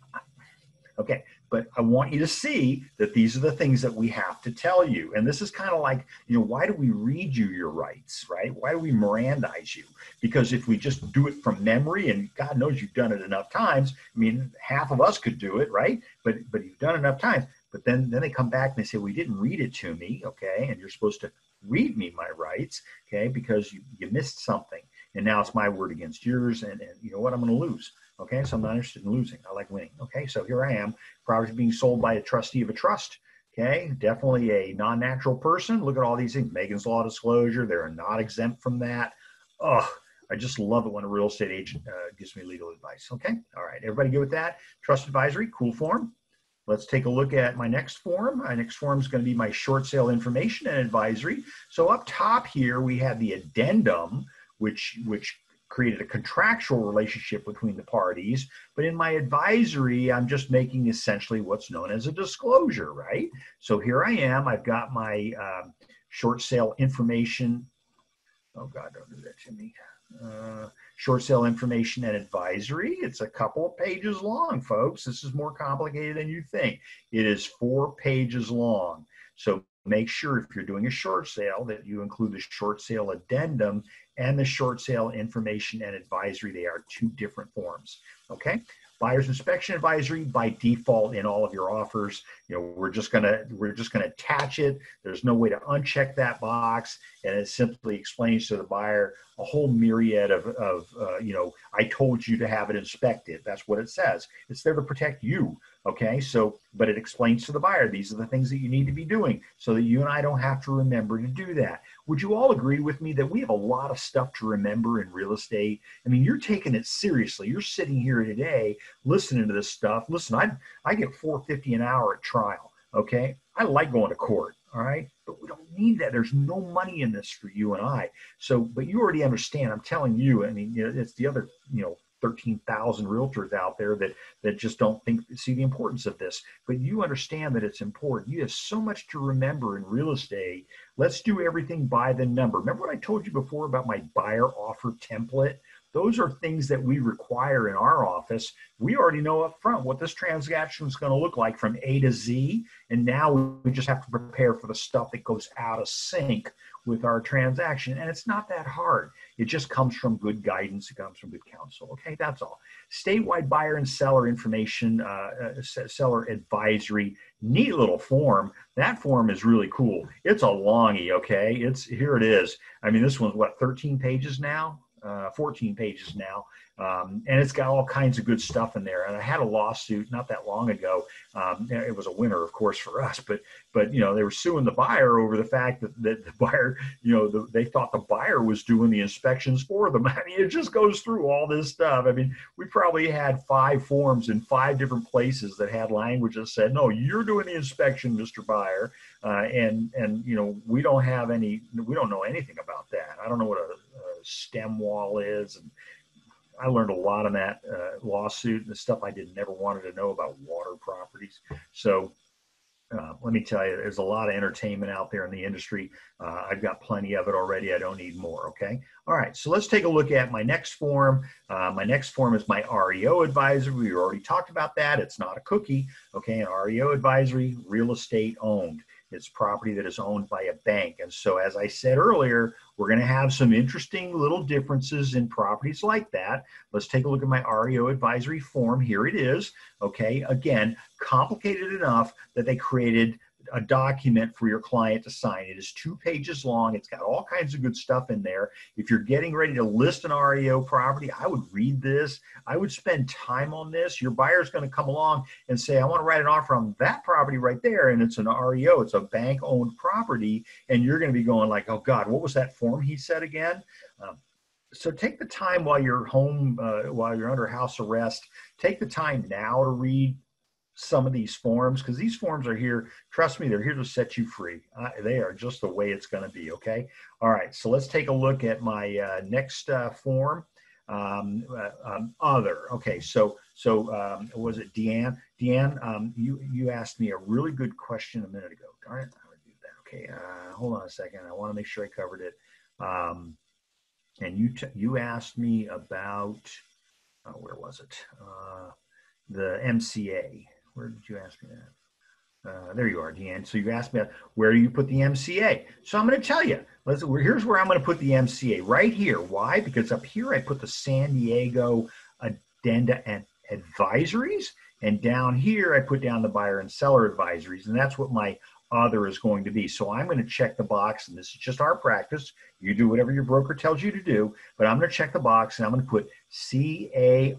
okay, but I want you to see that these are the things that we have to tell you. And this is kind of like, you know, why do we read you your rights, right? Why do we Mirandize you? Because if we just do it from memory, and God knows you've done it enough times, I mean, half of us could do it, right? But you've done it enough times. But then they come back and they say, well, you didn't read it to me, okay? And you're supposed to read me my rights, okay? Because you missed something. And now it's my word against yours. And you know what? I'm going to lose. Okay, so I'm not interested in losing. I like winning. Okay, so here I am, property being sold by a trustee of a trust. Okay, definitely a non-natural person. Look at all these things. Megan's law disclosure, they're not exempt from that. Oh, I just love it when a real estate agent gives me legal advice. Okay, all right, everybody good with that? Trust advisory, cool form. Let's take a look at my next form. My next form is going to be my short sale information and advisory. So up top here, we have the addendum, which created a contractual relationship between the parties, but in my advisory, I'm just making essentially what's known as a disclosure, right? So here I am, I've got my short sale information. Oh God, don't do that to me. Short sale information and advisory. It's a couple of pages long, folks. This is more complicated than you think. It is 4 pages long. So make sure if you're doing a short sale that you include the short sale addendum and the short sale information and advisory. They are 2 different forms, okay? Buyer's inspection advisory by default in all of your offers. You know, we're just gonna attach it. There's no way to uncheck that box, and it simply explains to the buyer a whole myriad of you know, I told you to have it inspected. That's what it says. It's there to protect you. Okay, so, but it explains to the buyer, these are the things that you need to be doing so that you and I don't have to remember to do that. Would you all agree with me that we have a lot of stuff to remember in real estate? I mean, you're taking it seriously. You're sitting here today listening to this stuff. Listen, I get $4.50 an hour at trial, okay? I like going to court, all right? But we don't need that. There's no money in this for you and I. So, but you already understand, I'm telling you, I mean, you know, it's the other, you know, 13,000 realtors out there that just don't see the importance of this, but you understand that it's important. You have so much to remember in real estate. Let's do everything by the number. Remember what I told you before about my buyer offer template? Those are things that we require in our office. We already know up front what this transaction is going to look like from A to Z. And now we just have to prepare for the stuff that goes out of sync with our transaction. And it's not that hard. It just comes from good guidance. It comes from good counsel. Okay, that's all. Statewide buyer and seller information, seller advisory, neat little form. That form is really cool. It's a longie, okay? Here it is. I mean, this one's what, 13 pages now? 14 pages now, and it's got all kinds of good stuff in there. And I had a lawsuit not that long ago. It was a winner, of course, for us, but you know, they were suing the buyer over the fact that the buyer, you know, they thought the buyer was doing the inspections for them. I mean, it just goes through all this stuff. I mean, we probably had 5 forms in 5 different places that had language that said, no, you're doing the inspection, Mr. Buyer, and you know, we don't know anything about that. I don't know what a stem wall is. And I learned a lot in that lawsuit, and the stuff I never wanted to know about water properties. So let me tell you, there's a lot of entertainment out there in the industry. I've got plenty of it already. I don't need more, okay? All right, so let's take a look at my next form. My next form is my REO advisory. We already talked about that. It's not a cookie, okay? An REO advisory, real estate owned. It's property that is owned by a bank. And so, as I said earlier, we're going to have some interesting little differences in properties like that. Let's take a look at my REO advisory form. Here it is. Okay, again, complicated enough that they created a document for your client to sign. It is 2 pages long. It's got all kinds of good stuff in there. If you're getting ready to list an REO property, I would read this. I would spend time on this. Your buyer's going to come along and say, I want to write an offer on that property right there. And it's an REO. It's a bank owned property. And you're going to be going like, oh God, what was that form he said again? So take the time while you're home, while you're under house arrest, take the time now to read some of these forms, because these forms are here. Trust me, they're here to set you free. They are just the way it's going to be. Okay. All right. So let's take a look at my next form. Other. Okay. So was it Deanne? Deanne, you asked me a really good question a minute ago. Darn it, I would do that. Okay. Hold on a second. I want to make sure I covered it. And you asked me about where was it? The MCA. Where did you ask me that? There you are, Deanne. So you asked me, where do you put the MCA? So I'm going to tell you. Here's where I'm going to put the MCA, right here. Why? Because up here I put the San Diego addenda and advisories, and down here I put down the buyer and seller advisories, and that's what my other is going to be. So I'm going to check the box, and this is just our practice. You do whatever your broker tells you to do, but I'm going to check the box, and I'm going to put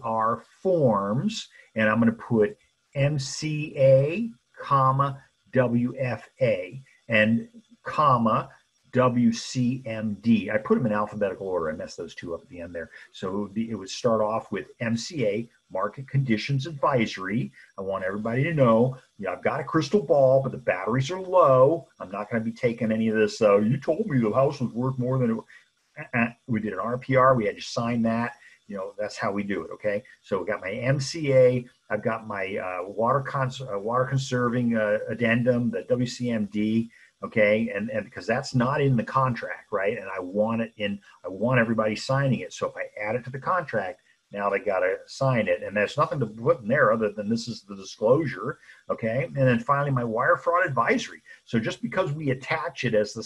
CAR forms, and I'm going to put MCA, comma, WFA, and comma, WCMD. I put them in alphabetical order. I messed those two up at the end there. So it would start off with MCA, Market Conditions Advisory. I want everybody to know, yeah, I've got a crystal ball, but the batteries are low. I'm not going to be taking any of this. You told me the house was worth more than it was. We did an RPR. We had you sign that. You know, that's how we do it, okay? So we got my MCA, I've got my water conserving addendum, the WCMD, okay? And because that's not in the contract, right? And I want everybody signing it. So if I add it to the contract, now they got to sign it. And there's nothing to put in there other than this is the disclosure, okay? And then finally, my wire fraud advisory. So just because we attach it as the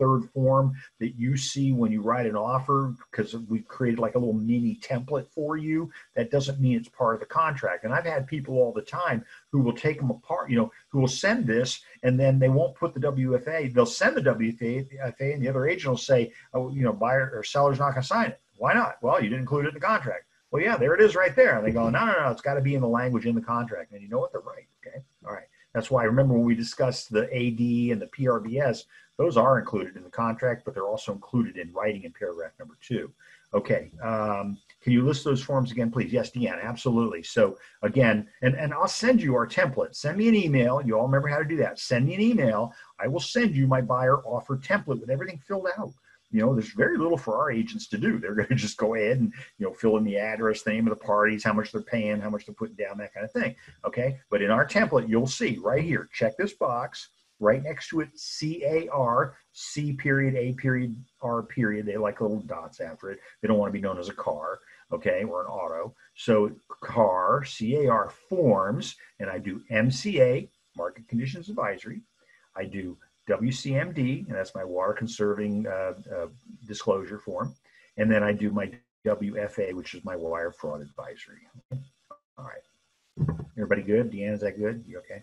third form that you see when you write an offer, because we've created like a little mini template for you, that doesn't mean it's part of the contract. And I've had people all the time who will take them apart, you know, who will send this, and then they won't put the WFA. They'll send the WFA, and the other agent will say, oh, you know, buyer or seller's not going to sign it. Why not? Well, you didn't include it in the contract. Well, yeah, there it is right there. And they go, no, it's got to be in the language in the contract. And you know what? They're right. Okay. All right. That's why I remember when we discussed the AD and the PRBS, those are included in the contract, but they're also included in writing in paragraph number 2. Okay. Can you list those forms again, please? Yes, Deanna, absolutely. So again, and I'll send you our template. Send me an email. You all remember how to do that. Send me an email. I will send you my buyer offer template with everything filled out. You know, there's very little for our agents to do. They're going to just go ahead and, you know, fill in the address, the name of the parties, how much they're paying, how much they're putting down, that kind of thing. Okay. But in our template, you'll see right here, check this box right next to it, CAR, C period, A period, R period. They like little dots after it. They don't want to be known as a car. Okay. Or an auto. So CAR, CAR forms, and I do MCA, Market Conditions Advisory. I do WCMD, and that's my water conserving disclosure form. And then I do my WFA, which is my wire fraud advisory. All right. Everybody good? Deanna, is that good? You okay? I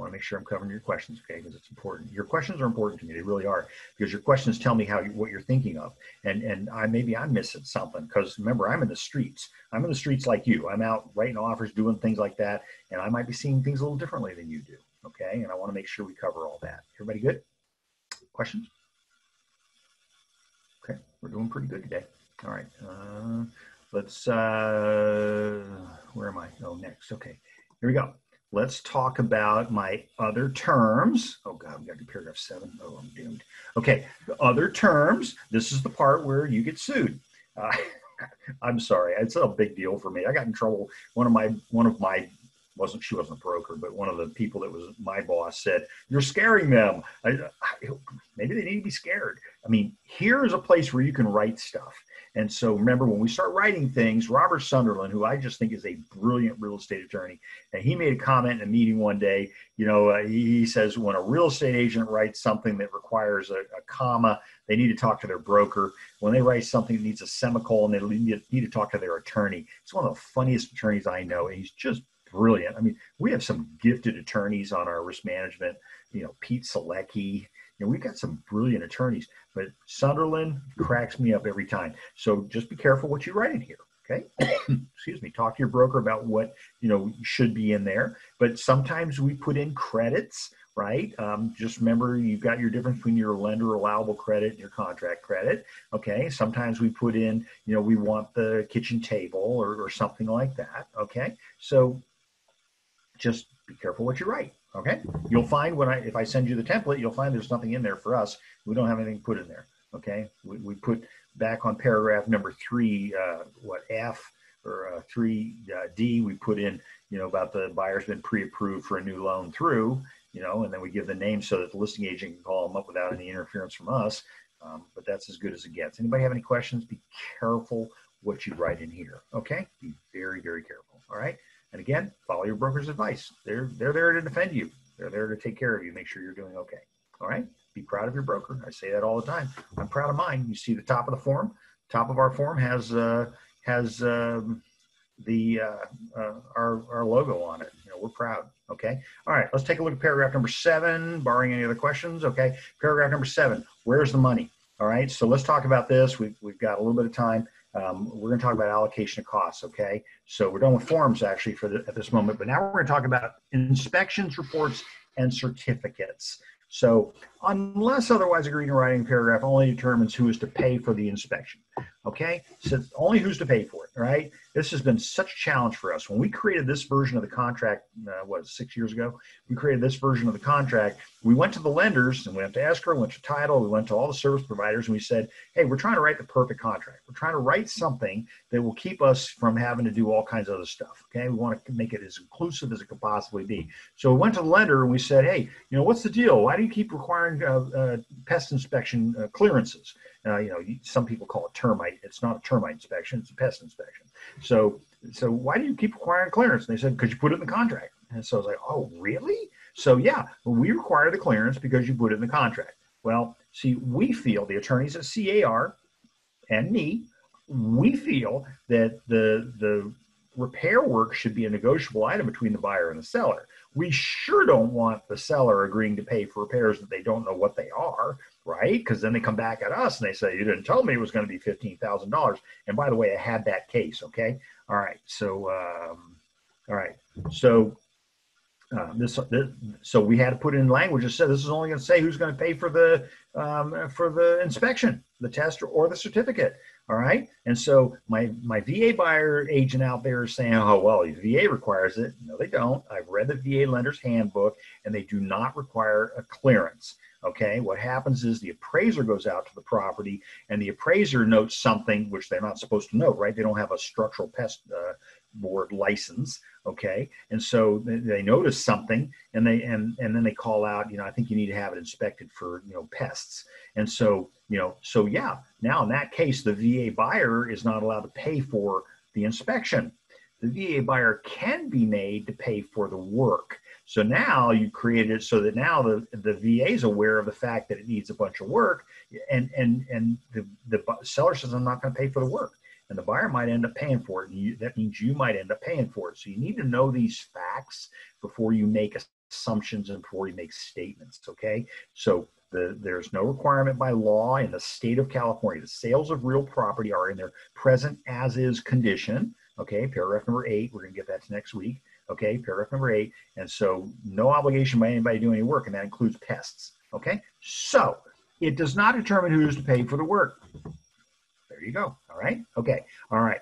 want to make sure I'm covering your questions, okay? Because it's important. Your questions are important to me. They really are, because your questions tell me how you, what you're thinking of, and I maybe I'm missing something. Because remember, I'm in the streets. I'm in the streets like you. I'm out writing offers, doing things like that, and I might be seeing things a little differently than you do, okay? And I want to make sure we cover all that. Everybody good? Questions? Okay, we're doing pretty good today. All right, let's. Where am I? Oh, next. Okay, here we go. Let's talk about my other terms. Oh God, we got to do paragraph 7. Oh, I'm doomed. Okay, the other terms. This is the part where you get sued. I'm sorry, it's a big deal for me. I got in trouble. One of my she wasn't a broker, but one of the people that was my boss said, "You're scaring them." Maybe they need to be scared. I mean, here is a place where you can write stuff. And so remember, when we start writing things, Robert Sunderland, who I just think is a brilliant real estate attorney, and he made a comment in a meeting one day, you know, he says, when a real estate agent writes something that requires a comma, they need to talk to their broker. When they write something that needs a semicolon, they need to talk to their attorney. It's one of the funniest attorneys I know. He's just brilliant. I mean, we have some gifted attorneys on our risk management, you know, Pete Selecki. You know, we've got some brilliant attorneys, but Sunderland cracks me up every time. So just be careful what you write in here, okay? Excuse me. Talk to your broker about what, you know, should be in there. But sometimes we put in credits, right? Just remember, you've got your difference between your lender allowable credit and your contract credit, okay? Sometimes we put in, you know, we want the kitchen table or something like that, okay? So just be careful what you write, okay? You'll find when if I send you the template, you'll find there's nothing in there for us. We don't have anything put in there, okay? We put back on paragraph number 3, D, we put in, you know, about the buyer's been pre-approved for a new loan through, you know, and then we give the name so that the listing agent can call them up without any interference from us, but that's as good as it gets. Anybody have any questions? Be careful what you write in here, okay? Be very, very careful, all right? And again, follow your broker's advice. They're there to defend you. They're there to take care of you, make sure you're doing okay. All right, be proud of your broker. I say that all the time. I'm proud of mine. You see the top of the form. Top of our form has our logo on it. You know, we're proud, okay? All right, let's take a look at paragraph number 7, barring any other questions, okay? Paragraph number 7, where's the money? All right, so let's talk about this. We've got a little bit of time. We're going to talk about allocation of costs, okay? So we're done with forms, actually, at this moment, but now we're going to talk about inspections, reports, and certificates. So unless otherwise agreed in writing, paragraph only determines who is to pay for the inspection, okay? So only who's to pay for it, right? This has been such a challenge for us. When we created this version of the contract, 6 years ago? We created this version of the contract. We went to the lenders, and we went to escrow, we went to title, we went to all the service providers, and we said, hey, we're trying to write the perfect contract. We're trying to write something that will keep us from having to do all kinds of other stuff, okay? We want to make it as inclusive as it could possibly be. So we went to the lender, and we said, hey, you know, what's the deal? Why do you keep requiring pest inspection clearances? You know, some people call it termite. It's not a termite inspection, it's a pest inspection. So why do you keep requiring clearance? And they said, because you put it in the contract. And so I was like, oh, really? So yeah, we require the clearance because you put it in the contract. Well, see, we feel, the attorneys at CAR and me, we feel that the repair work should be a negotiable item between the buyer and the seller. We sure don't want the seller agreeing to pay for repairs that they don't know what they are, right? Because then they come back at us and they say, you didn't tell me it was going to be $15,000. And by the way, I had that case, okay? All right, so, so we had to put in language that said this is only going to say who's going to pay for the inspection, the test, or the certificate. All right, and so my VA buyer agent out there is saying, oh, well, VA requires it. No, they don't. I've read the VA lender's handbook, and they do not require a clearance, okay? What happens is the appraiser goes out to the property, and the appraiser notes something which they're not supposed to note, right? They don't have a structural pest board license, okay? And so they notice something, and then they call out, you know, I think you need to have it inspected for, you know, pests. And so, you know, so yeah, now in that case, the VA buyer is not allowed to pay for the inspection. the VA buyer can be made to pay for the work. So now you create it so that now the VA is aware of the fact that it needs a bunch of work, and the seller says, I'm not going to pay for the work. And the buyer might end up paying for it. And that means you might end up paying for it. So you need to know these facts before you make assumptions and before you make statements, okay? So there's no requirement by law in the state of California. The sales of real property are in their present as-is condition, okay? Paragraph number 8, we're going to get that to next week, okay? Paragraph number 8, and so no obligation by anybody to do any work, and that includes pests, okay? So it does not determine who's to pay for the work. There you go. All right. Okay. All right.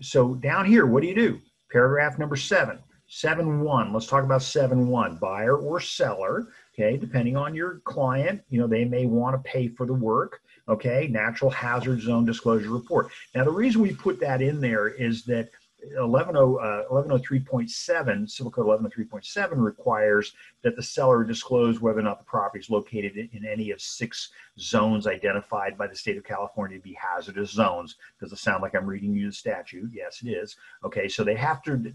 So down here, what do you do? Paragraph number 7.1. Let's talk about 7.1. Buyer or seller. Okay. Depending on your client, you know, they may want to pay for the work. Okay. Natural hazard zone disclosure report. Now, the reason we put that in there is that 1103.7, Civil Code 1103.7 requires that the seller disclose whether or not the property is located in any of 6 zones identified by the state of California to be hazardous zones. Does it sound like I'm reading you the statute? Yes, it is. Okay, so they have to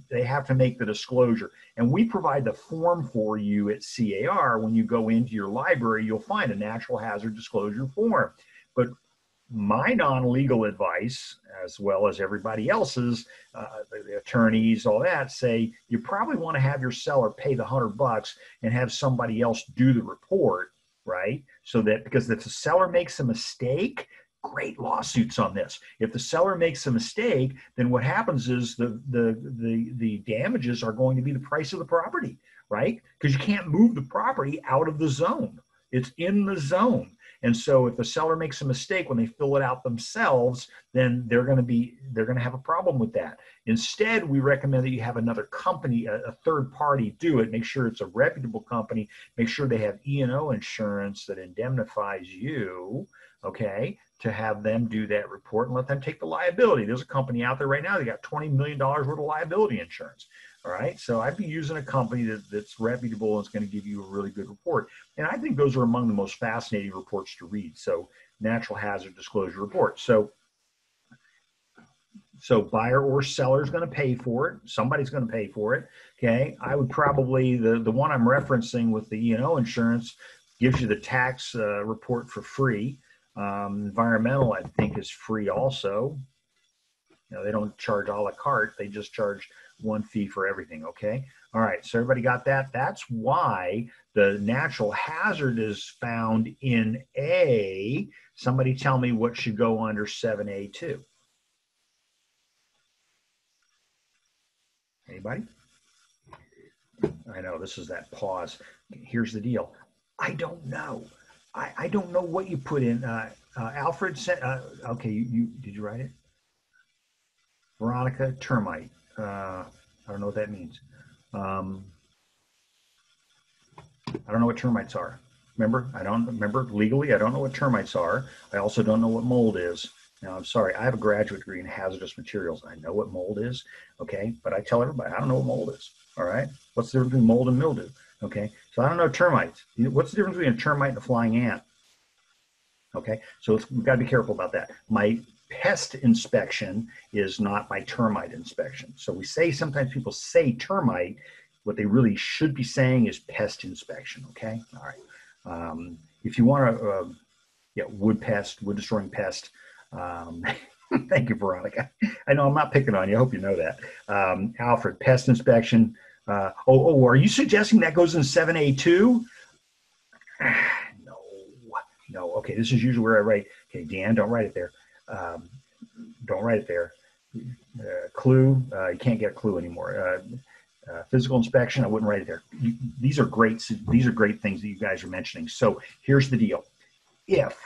make the disclosure. And we provide the form for you at CAR. When you go into your library, you'll find a natural hazard disclosure form. But my non-legal advice, as well as everybody else's, the attorneys, all that, say you probably want to have your seller pay the $100 and have somebody else do the report, right? So that, because if the seller makes a mistake, great lawsuits on this. If the seller makes a mistake, then what happens is the damages are going to be the price of the property, right? Because you can't move the property out of the zone. It's in the zone. And so if the seller makes a mistake when they fill it out themselves, then they're going to have a problem with that. Instead, we recommend that you have another company, a third party, do it. Make sure it's a reputable company. Make sure they have E&O insurance that indemnifies you, okay, to have them do that report and let them take the liability. There's a company out there right now, they got $20 million worth of liability insurance. All right, so I'd be using a company that's reputable and is going to give you a really good report. And I think those are among the most fascinating reports to read. So natural hazard disclosure report. So buyer or seller is going to pay for it. Somebody's going to pay for it. Okay, I would probably, the one I'm referencing with the E&O insurance gives you the tax report for free. Environmental, I think, is free also. You know, they don't charge a la carte. They just charge one fee for everything, okay? All right, so everybody got that? That's why the natural hazard is found in A. Somebody tell me what should go under 7A2. Anybody? I know, this is that pause. Here's the deal. I don't know. I don't know what you put in. Alfred said, okay, did you write it? Veronica, termite. I don't know what that means. I don't know what termites are. Remember, I don't remember legally. I don't know what termites are. I also don't know what mold is. Now, I'm sorry. I have a graduate degree in hazardous materials. I know what mold is. Okay. But I tell everybody, I don't know what mold is. All right. What's the difference between mold and mildew? Okay. So I don't know termites. What's the difference between a termite and a flying ant? Okay. So we've got to be careful about that. My pest inspection is not my termite inspection. So we say, sometimes people say termite, what they really should be saying is pest inspection, okay? All right. If you want to, yeah, wood pest, wood destroying pest. Thank you, Veronica. I know I'm not picking on you. I hope you know that. Alfred, pest inspection. Are you suggesting that goes in 7A2? No. Okay, this is usually where I write. Okay, Dan, don't write it there. Don't write it there. Clue, you can't get a clue anymore. Physical inspection, I wouldn't write it there. These are great things that you guys are mentioning. So here's the deal. If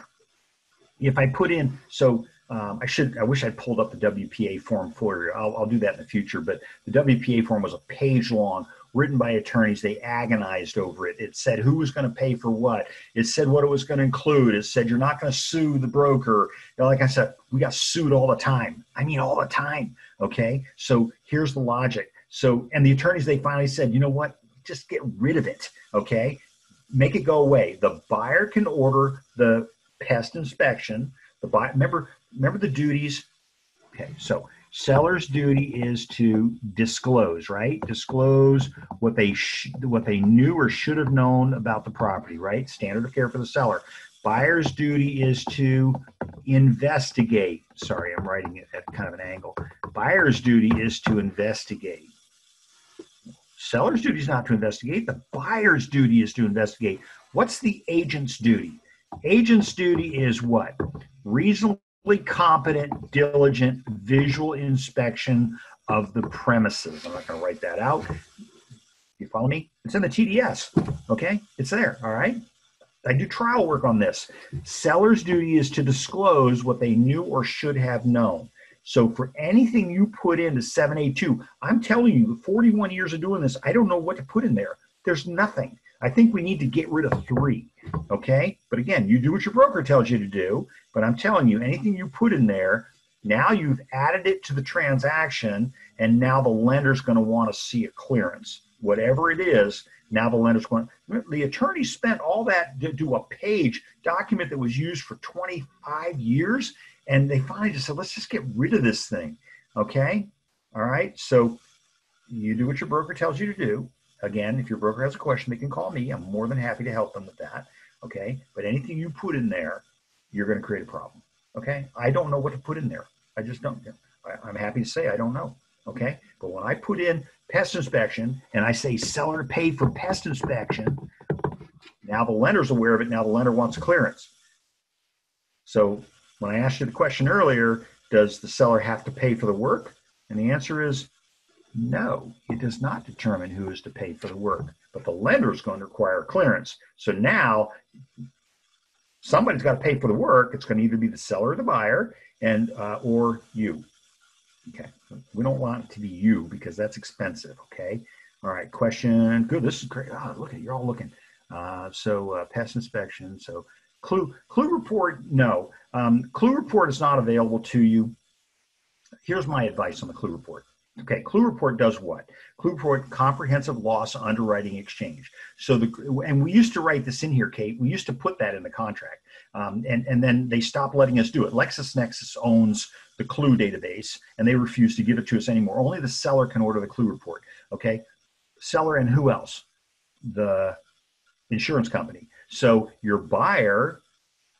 I put in, so I wish I'd pulled up the WPA form for you. I'll do that in the future, but the WPA form was a page long, written by attorneys. They agonized over it. It said who was going to pay for what. It said what it was going to include. It said you're not going to sue the broker. You know, like I said, we got sued all the time. I mean, all the time. Okay. So here's the logic. So, and the attorneys, they finally said, you know what? Just get rid of it. Okay. Make it go away. The buyer can order the pest inspection. Remember the duties. Okay. So seller's duty is to disclose, right? Disclose what they knew or should have known about the property, right? Standard of care for the seller. Buyer's duty is to investigate. Sorry, I'm writing it at kind of an angle. Buyer's duty is to investigate. Seller's duty is not to investigate. The buyer's duty is to investigate. What's the agent's duty? Agent's duty is what? Reasonably competent, diligent, visual inspection of the premises. I'm not going to write that out. You follow me? It's in the TDS, okay? It's there, all right? I do trial work on this. Seller's duty is to disclose what they knew or should have known. So for anything you put into 782, I'm telling you, 41 years of doing this, I don't know what to put in there. There's nothing. I think we need to get rid of 3, okay? But again, you do what your broker tells you to do, but I'm telling you, anything you put in there, now you've added it to the transaction, and now the lender's gonna wanna see a clearance. Whatever it is, now the lender's going, the attorney spent all that to do a page document that was used for 25 years, and they finally just said, let's just get rid of this thing, okay? All right, so you do what your broker tells you to do. Again, if your broker has a question, they can call me. I'm more than happy to help them with that, okay? But anything you put in there, you're gonna create a problem, okay? I don't know what to put in there. I just don't. I'm happy to say I don't know, okay? But when I put in pest inspection and I say seller paid for pest inspection, now the lender's aware of it. Now the lender wants clearance. So when I asked you the question earlier, does the seller have to pay for the work? And the answer is, no, it does not determine who is to pay for the work, but the lender is going to require clearance. So now somebody's got to pay for the work. It's going to either be the seller or the buyer, and or you. Okay, we don't want it to be you because that's expensive. Okay, all right. Question. Good. This is great. Oh, look at you're all looking. So pest inspection. So clue report. No, clue report is not available to you. Here's my advice on the clue report. Okay, clue report does what? Clue report, comprehensive loss underwriting exchange. So and we used to write this in here, Kate. We used to put that in the contract, and then they stopped letting us do it. LexisNexis owns the clue database, and they refuse to give it to us anymore. Only the seller can order the clue report. Okay, seller and who else? The insurance company. So your buyer,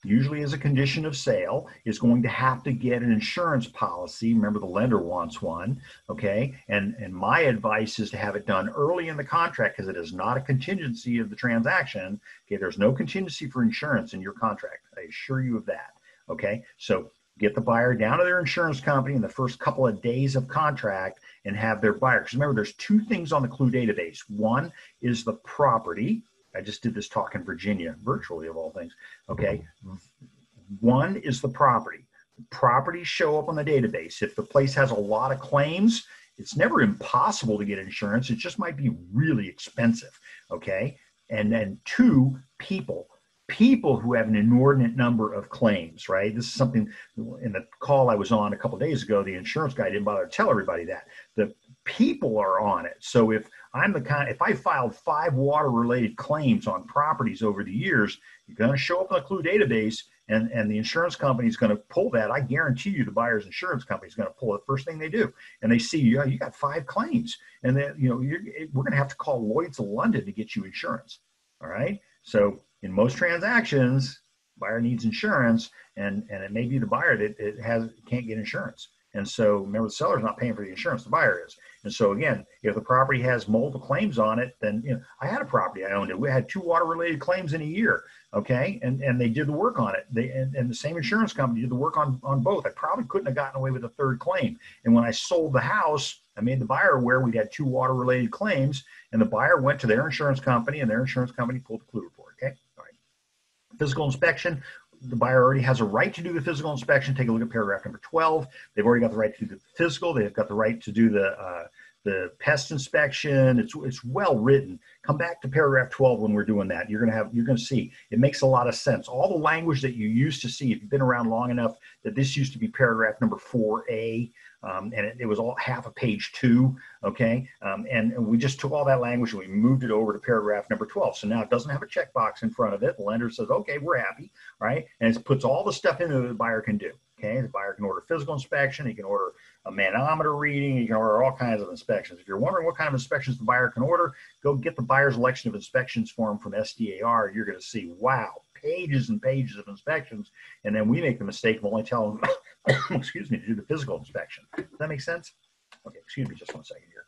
usually as a condition of sale, is going to have to get an insurance policy. Remember, the lender wants one, okay? And my advice is to have it done early in the contract because it is not a contingency of the transaction. Okay, there's no contingency for insurance in your contract. I assure you of that, okay? So get the buyer down to their insurance company in the first couple of days of contract and have their buyer. Because remember, there's 2 things on the clue database. One is the property. I just did this talk in Virginia, virtually of all things, okay? One is the property. Properties show up on the database. If the place has a lot of claims, it's never impossible to get insurance. It just might be really expensive, okay? And then 2, people. People who have an inordinate number of claims, right? This is something in the call I was on a couple of days ago, the insurance guy didn't bother to tell everybody that. The people are on it. So if I'm the kind, if I filed 5 water-related claims on properties over the years, you're going to show up in the clue database, and the insurance company is going to pull that. I guarantee you the buyer's insurance company is going to pull it first thing they do. And they see, you know, you got 5 claims. And then, you know, we're going to have to call Lloyd's of London to get you insurance. All right? So in most transactions, buyer needs insurance, and it may be the buyer that can't get insurance. And so remember, the seller's not paying for the insurance, the buyer is. And so again, if the property has multiple claims on it, then, you know, I had a property I owned it. We had 2 water-related claims in a year, okay? And they did the work on it. And the same insurance company did the work on both. I probably couldn't have gotten away with a 3rd claim. And when I sold the house, I made the buyer aware we had 2 water-related claims, and the buyer went to their insurance company, and their insurance company pulled the clue report, okay? All right. Physical inspection. The buyer already has a right to do the physical inspection. Take a look at paragraph number 12. They've already got the right to do the physical. They've got the right to do the pest inspection. It's well written. Come back to paragraph 12 when we're doing that. You're gonna see it makes a lot of sense. All the language that you used to see, if you've been around long enough, that this used to be paragraph number 4A, and it was all half of page 2. Okay, and we just took all that language and we moved it over to paragraph number 12. So now it doesn't have a checkbox in front of it. The lender says, okay, we're happy, right? And it puts all the stuff in that the buyer can do. Okay, the buyer can order physical inspection, he can order a manometer reading, he can order all kinds of inspections. If you're wondering what kind of inspections the buyer can order, go get the buyer's election of inspections form from SDAR, and you're going to see, wow, pages and pages of inspections, and then we make the mistake of only telling them, excuse me, to do the physical inspection. Does that make sense? Okay, excuse me just one second here.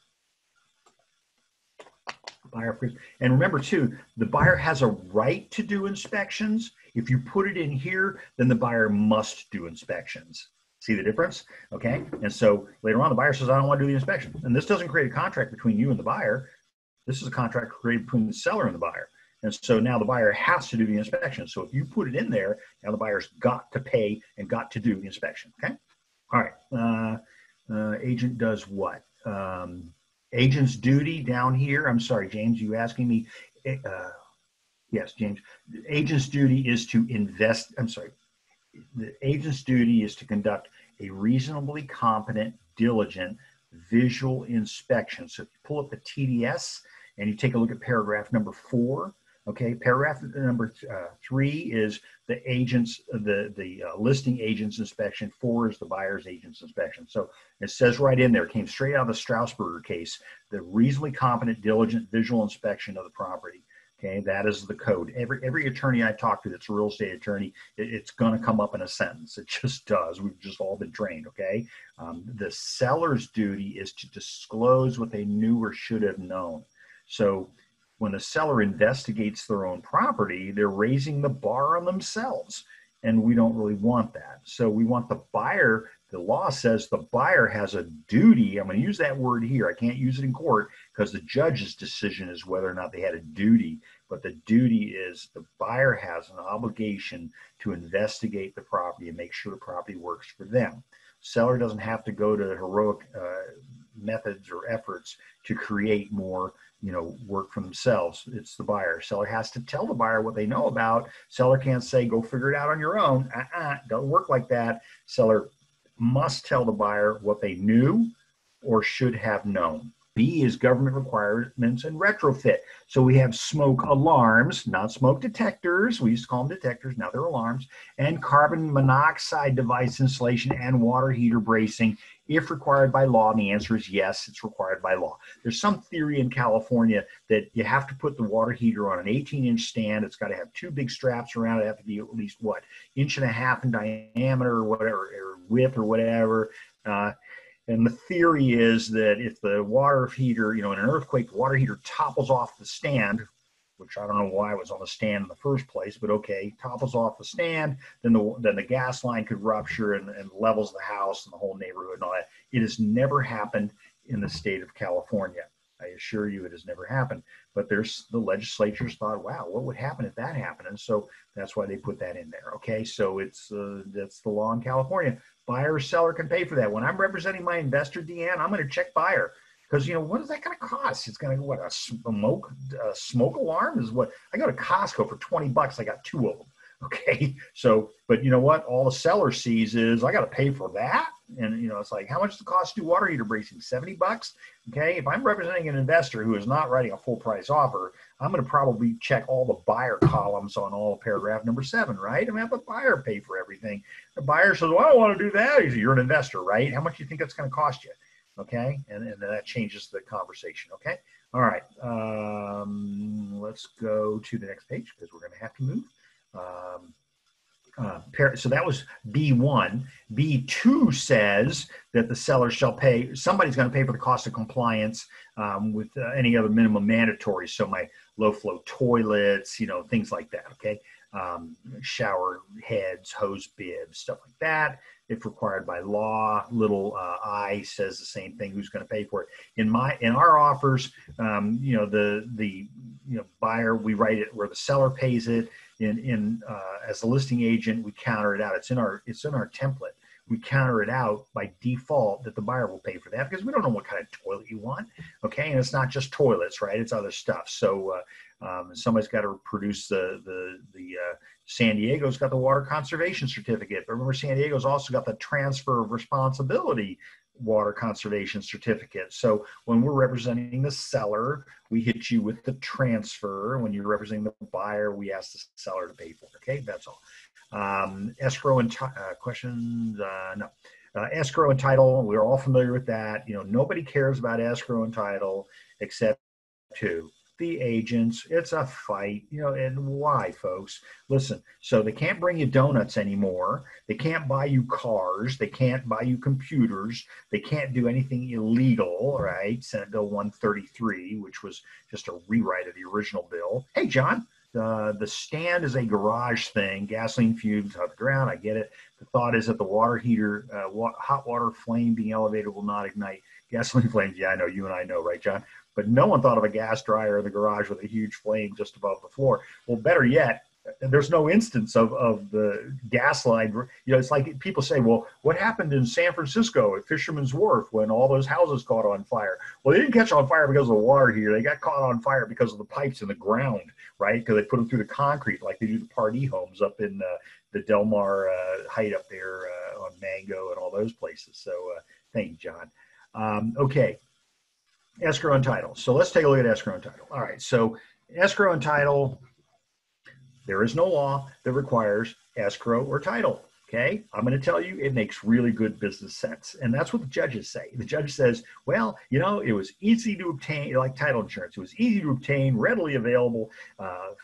Buyer, and remember too, the buyer has a right to do inspections. If you put it in here, then the buyer must do inspections. See the difference? Okay, and so later on the buyer says, I don't want to do the inspection. And this doesn't create a contract between you and the buyer. This is a contract created between the seller and the buyer. And so now the buyer has to do the inspection. So if you put it in there, now the buyer's got to pay and got to do the inspection. Okay, all right. Agent does what? Agent's duty down here. I'm sorry, James, you asking me? Yes, James. Agent's duty is to invest. I'm sorry. The agent's duty is to conduct a reasonably competent, diligent visual inspection. So if you pull up the TDS and you take a look at paragraph number 4. Okay, paragraph number 3 is the agent's, the listing agent's inspection. 4 is the buyer's agent's inspection. So it says right in there, came straight out of the Strausberger case, the reasonably competent, diligent visual inspection of the property. Okay, that is the code. Every attorney I talk to that's a real estate attorney, it's going to come up in a sentence. It just does. We've just all been trained, okay? The seller's duty is to disclose what they knew or should have known. So when the seller investigates their own property, they're raising the bar on themselves, and we don't really want that. So we want the buyer, the law says the buyer has a duty. I'm going to use that word here. I can't use it in court because the judge's decision is whether or not they had a duty, but the duty is the buyer has an obligation to investigate the property and make sure the property works for them. Seller doesn't have to go to heroic methods or efforts to create more, you know, work for themselves. It's the buyer. Seller has to tell the buyer what they know about. Seller can't say, go figure it out on your own. Don't work like that. Seller must tell the buyer what they knew or should have known. B is government requirements and retrofit. So we have smoke alarms, not smoke detectors. We used to call them detectors, now they're alarms, and carbon monoxide device installation and water heater bracing, if required by law. And the answer is yes, it's required by law. There's some theory in California that you have to put the water heater on an 18-inch stand. It's got to have two big straps around it. Have to be at least, what, inch and a half in diameter or whatever, or width or whatever. And the theory is that if the water heater, you know, in an earthquake, the water heater topples off the stand, which I don't know why it was on the stand in the first place, but okay, topples off the stand, then the gas line could rupture and levels the house and the whole neighborhood and all that. It has never happened in the state of California. I assure you it has never happened. But there's the legislatures thought, wow, what would happen if that happened? And so that's why they put that in there. Okay, so it's that's the law in California. Buyer or seller can pay for that. When I'm representing my investor, Deanne, I'm going to check buyer because, you know, what is that going to cost? It's going to, what, a smoke alarm is what? I go to Costco for 20 bucks. I got 2 of them. Okay. So, but you know what? All the seller sees is I got to pay for that. And, you know, it's like, how much does it cost to do water heater bracing? 70 bucks. Okay. If I'm representing an investor who is not writing a full price offer, I'm going to probably check all the buyer columns on all paragraph number 7, right? I mean, have the buyer pay for everything. The buyer says, well, I don't want to do that. You're an investor, right? How much do you think that's going to cost you? Okay. And then that changes the conversation. Okay. All right. Let's go to the next page because we're going to have to move. So that was B1. B2 says that the seller shall pay, somebody's going to pay for the cost of compliance with any other minimum mandatory. So my low flow toilets, you know, things like that. Okay. Shower heads, hose bibs, stuff like that. If required by law, little I says the same thing. Who's going to pay for it? In our offers, you know, the buyer, we write it where the seller pays it. As a listing agent, we counter it out. It's in our template. We counter it out by default that the buyer will pay for that because we don't know what kind of toilet you want. Okay, and it's not just toilets, right? It's other stuff. So somebody's got to produce the San Diego's got the water conservation certificate, but remember San Diego's also got the transfer of responsibility water conservation certificate. So when we're representing the seller, we hit you with the transfer. When you're representing the buyer, we ask the seller to pay for it. Okay, that's all. Escrow and questions? No. Escrow and title, we're all familiar with that. You know, nobody cares about escrow and title except to the agents. It's a fight, you know, and why, folks? Listen, so they can't bring you donuts anymore. They can't buy you cars. They can't buy you computers. They can't do anything illegal, right? Senate Bill 133, which was just a rewrite of the original bill. Hey, John. The stand is a garage thing. Gasoline fumes out the ground. I get it. The thought is that the water heater, hot water flame being elevated will not ignite gasoline flames. Yeah, I know. You and I know, right, John? But no one thought of a gas dryer in the garage with a huge flame just above the floor. Well, better yet, there's no instance of the gas line. You know, it's like people say, well, what happened in San Francisco at Fisherman's Wharf when all those houses caught on fire? Well, they didn't catch on fire because of the water heater. They got caught on fire because of the pipes in the ground, right? Because they put them through the concrete like they do the party homes up in the Del Mar Height up there on Mango and all those places. So thank you, John. Okay, escrow and title. So let's take a look at escrow and title. All right, so escrow and title. There is no law that requires escrow or title, okay? I'm going to tell you it makes really good business sense. And that's what the judges say. The judge says, well, you know, it was easy to obtain, like title insurance, it was easy to obtain, readily available,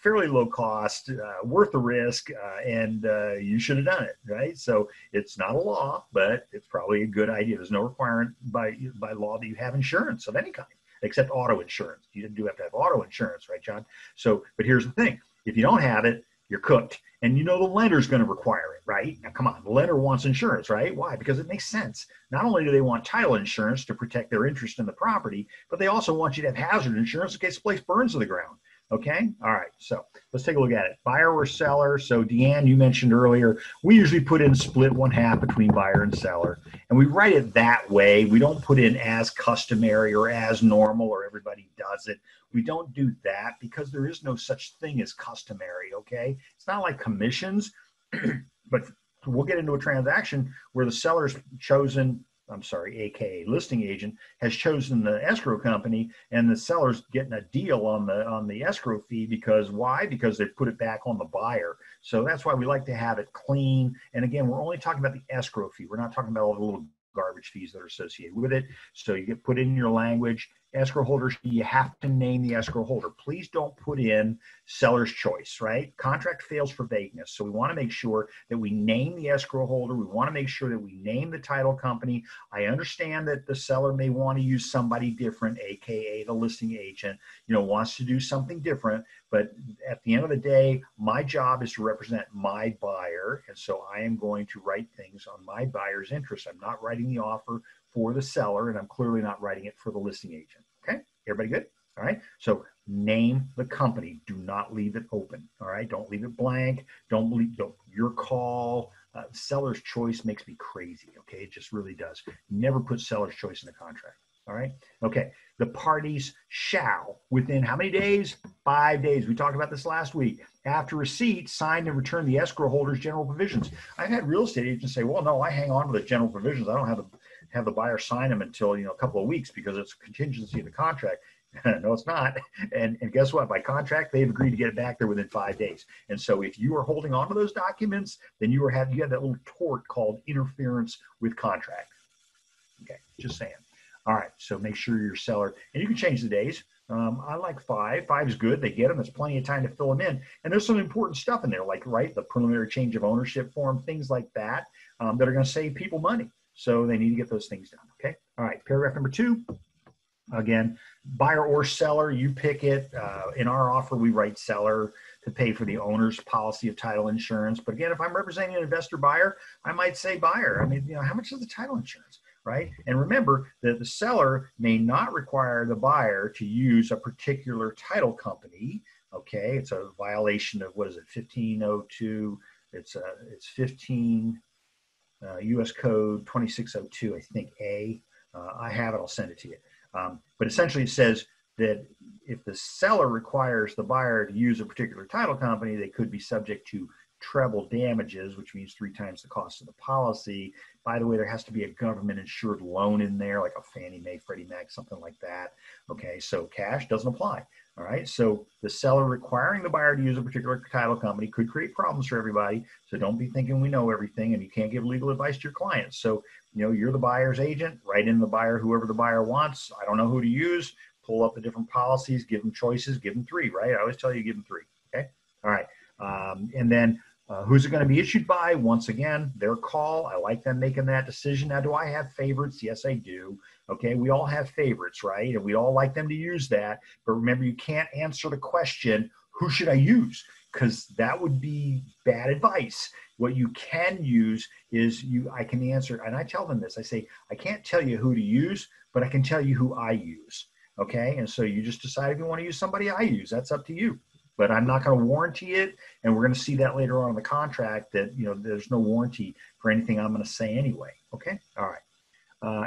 fairly low cost, worth the risk, and you should have done it, right? So it's not a law, but it's probably a good idea. There's no requirement by law that you have insurance of any kind, except auto insurance. You do have to have auto insurance, right, John? So, but here's the thing. If you don't have it, you're cooked. And you know the lender's going to require it, right? Now, come on. The lender wants insurance, right? Why? Because it makes sense. Not only do they want title insurance to protect their interest in the property, but they also want you to have hazard insurance in case the place burns to the ground, okay? All right, so let's take a look at it. Buyer or seller. So, Deanne, you mentioned earlier, we usually put in split 1/2 between buyer and seller. And we write it that way. We don't put in as customary or as normal or everybody does it. We don't do that because there is no such thing as customary, okay? It's not like commissions, but we'll get into a transaction where the seller's chosen, I'm sorry, AKA listing agent, has chosen the escrow company and the seller's getting a deal on the escrow fee because why? Because they put it back on the buyer. So that's why we like to have it clean. And again, we're only talking about the escrow fee. We're not talking about all the little garbage fees that are associated with it. So you get put in your language. Escrow holders, you have to name the escrow holder. Please don't put in seller's choice, right? Contract fails for vagueness. So we want to make sure that we name the escrow holder. We want to make sure that we name the title company. I understand that the seller may want to use somebody different, AKA the listing agent, you know, wants to do something different. But at the end of the day, my job is to represent my buyer. And so I am going to write things on my buyer's interest. I'm not writing the offer for the seller, and I'm clearly not writing it for the listing agent. Okay, everybody good? All right, so name the company. Do not leave it open. All right, don't leave it blank. Don't your call. Seller's choice makes me crazy. Okay, it just really does. Never put seller's choice in the contract. All right, okay. The parties shall, within how many days? 5 days. We talked about this last week. After receipt, sign and return the escrow holder's general provisions. I've had real estate agents say, well, no, I hang on to the general provisions. I don't have the buyer sign them until, you know, a couple of weeks because it's a contingency of the contract. No, it's not. And guess what? By contract, they've agreed to get it back there within 5 days. And so if you are holding on to those documents, then you have that little tort called interference with contract. Okay, just saying. All right, so make sure your seller, and you can change the days. I like 5. 5 is good. They get them. There's plenty of time to fill them in. And there's some important stuff in there, like, right, the preliminary change of ownership form, things like that, that are going to save people money. So they need to get those things done, okay? All right, paragraph number 2. Again, buyer or seller, you pick it. In our offer, we write seller to pay for the owner's policy of title insurance. But again, if I'm representing an investor buyer, I might say buyer. I mean, you know, how much is the title insurance, right? And remember that the seller may not require the buyer to use a particular title company, okay? It's a violation of, what is it, 1502? It's 15... US Code 2602, I think, A. I have it. I'll send it to you. But essentially, it says that if the seller requires the buyer to use a particular title company, they could be subject to treble damages, which means 3 times the cost of the policy. By the way, there has to be a government-insured loan in there, like a Fannie Mae, Freddie Mac, something like that. Okay, so cash doesn't apply. All right, so the seller requiring the buyer to use a particular title company could create problems for everybody. So don't be thinking we know everything and you can't give legal advice to your clients. So, you know, you're the buyer's agent, write in the buyer, whoever the buyer wants. I don't know who to use. Pull up the different policies, give them choices, give them three, right? I always tell you, give them three, okay? All right, and then who's it gonna be issued by? Once again, their call. I like them making that decision. Now, do I have favorites? Yes, I do. Okay, we all have favorites, right? And we all like them to use that. But remember, you can't answer the question, who should I use? Because that would be bad advice. What you can use is I can answer, and I tell them this, I say, I can't tell you who to use, but I can tell you who I use, okay? And so you just decide if you wanna use somebody I use, that's up to you. But I'm not gonna warranty it. And we're gonna see that later on in the contract that, you know, there's no warranty for anything I'm gonna say anyway, okay? All right.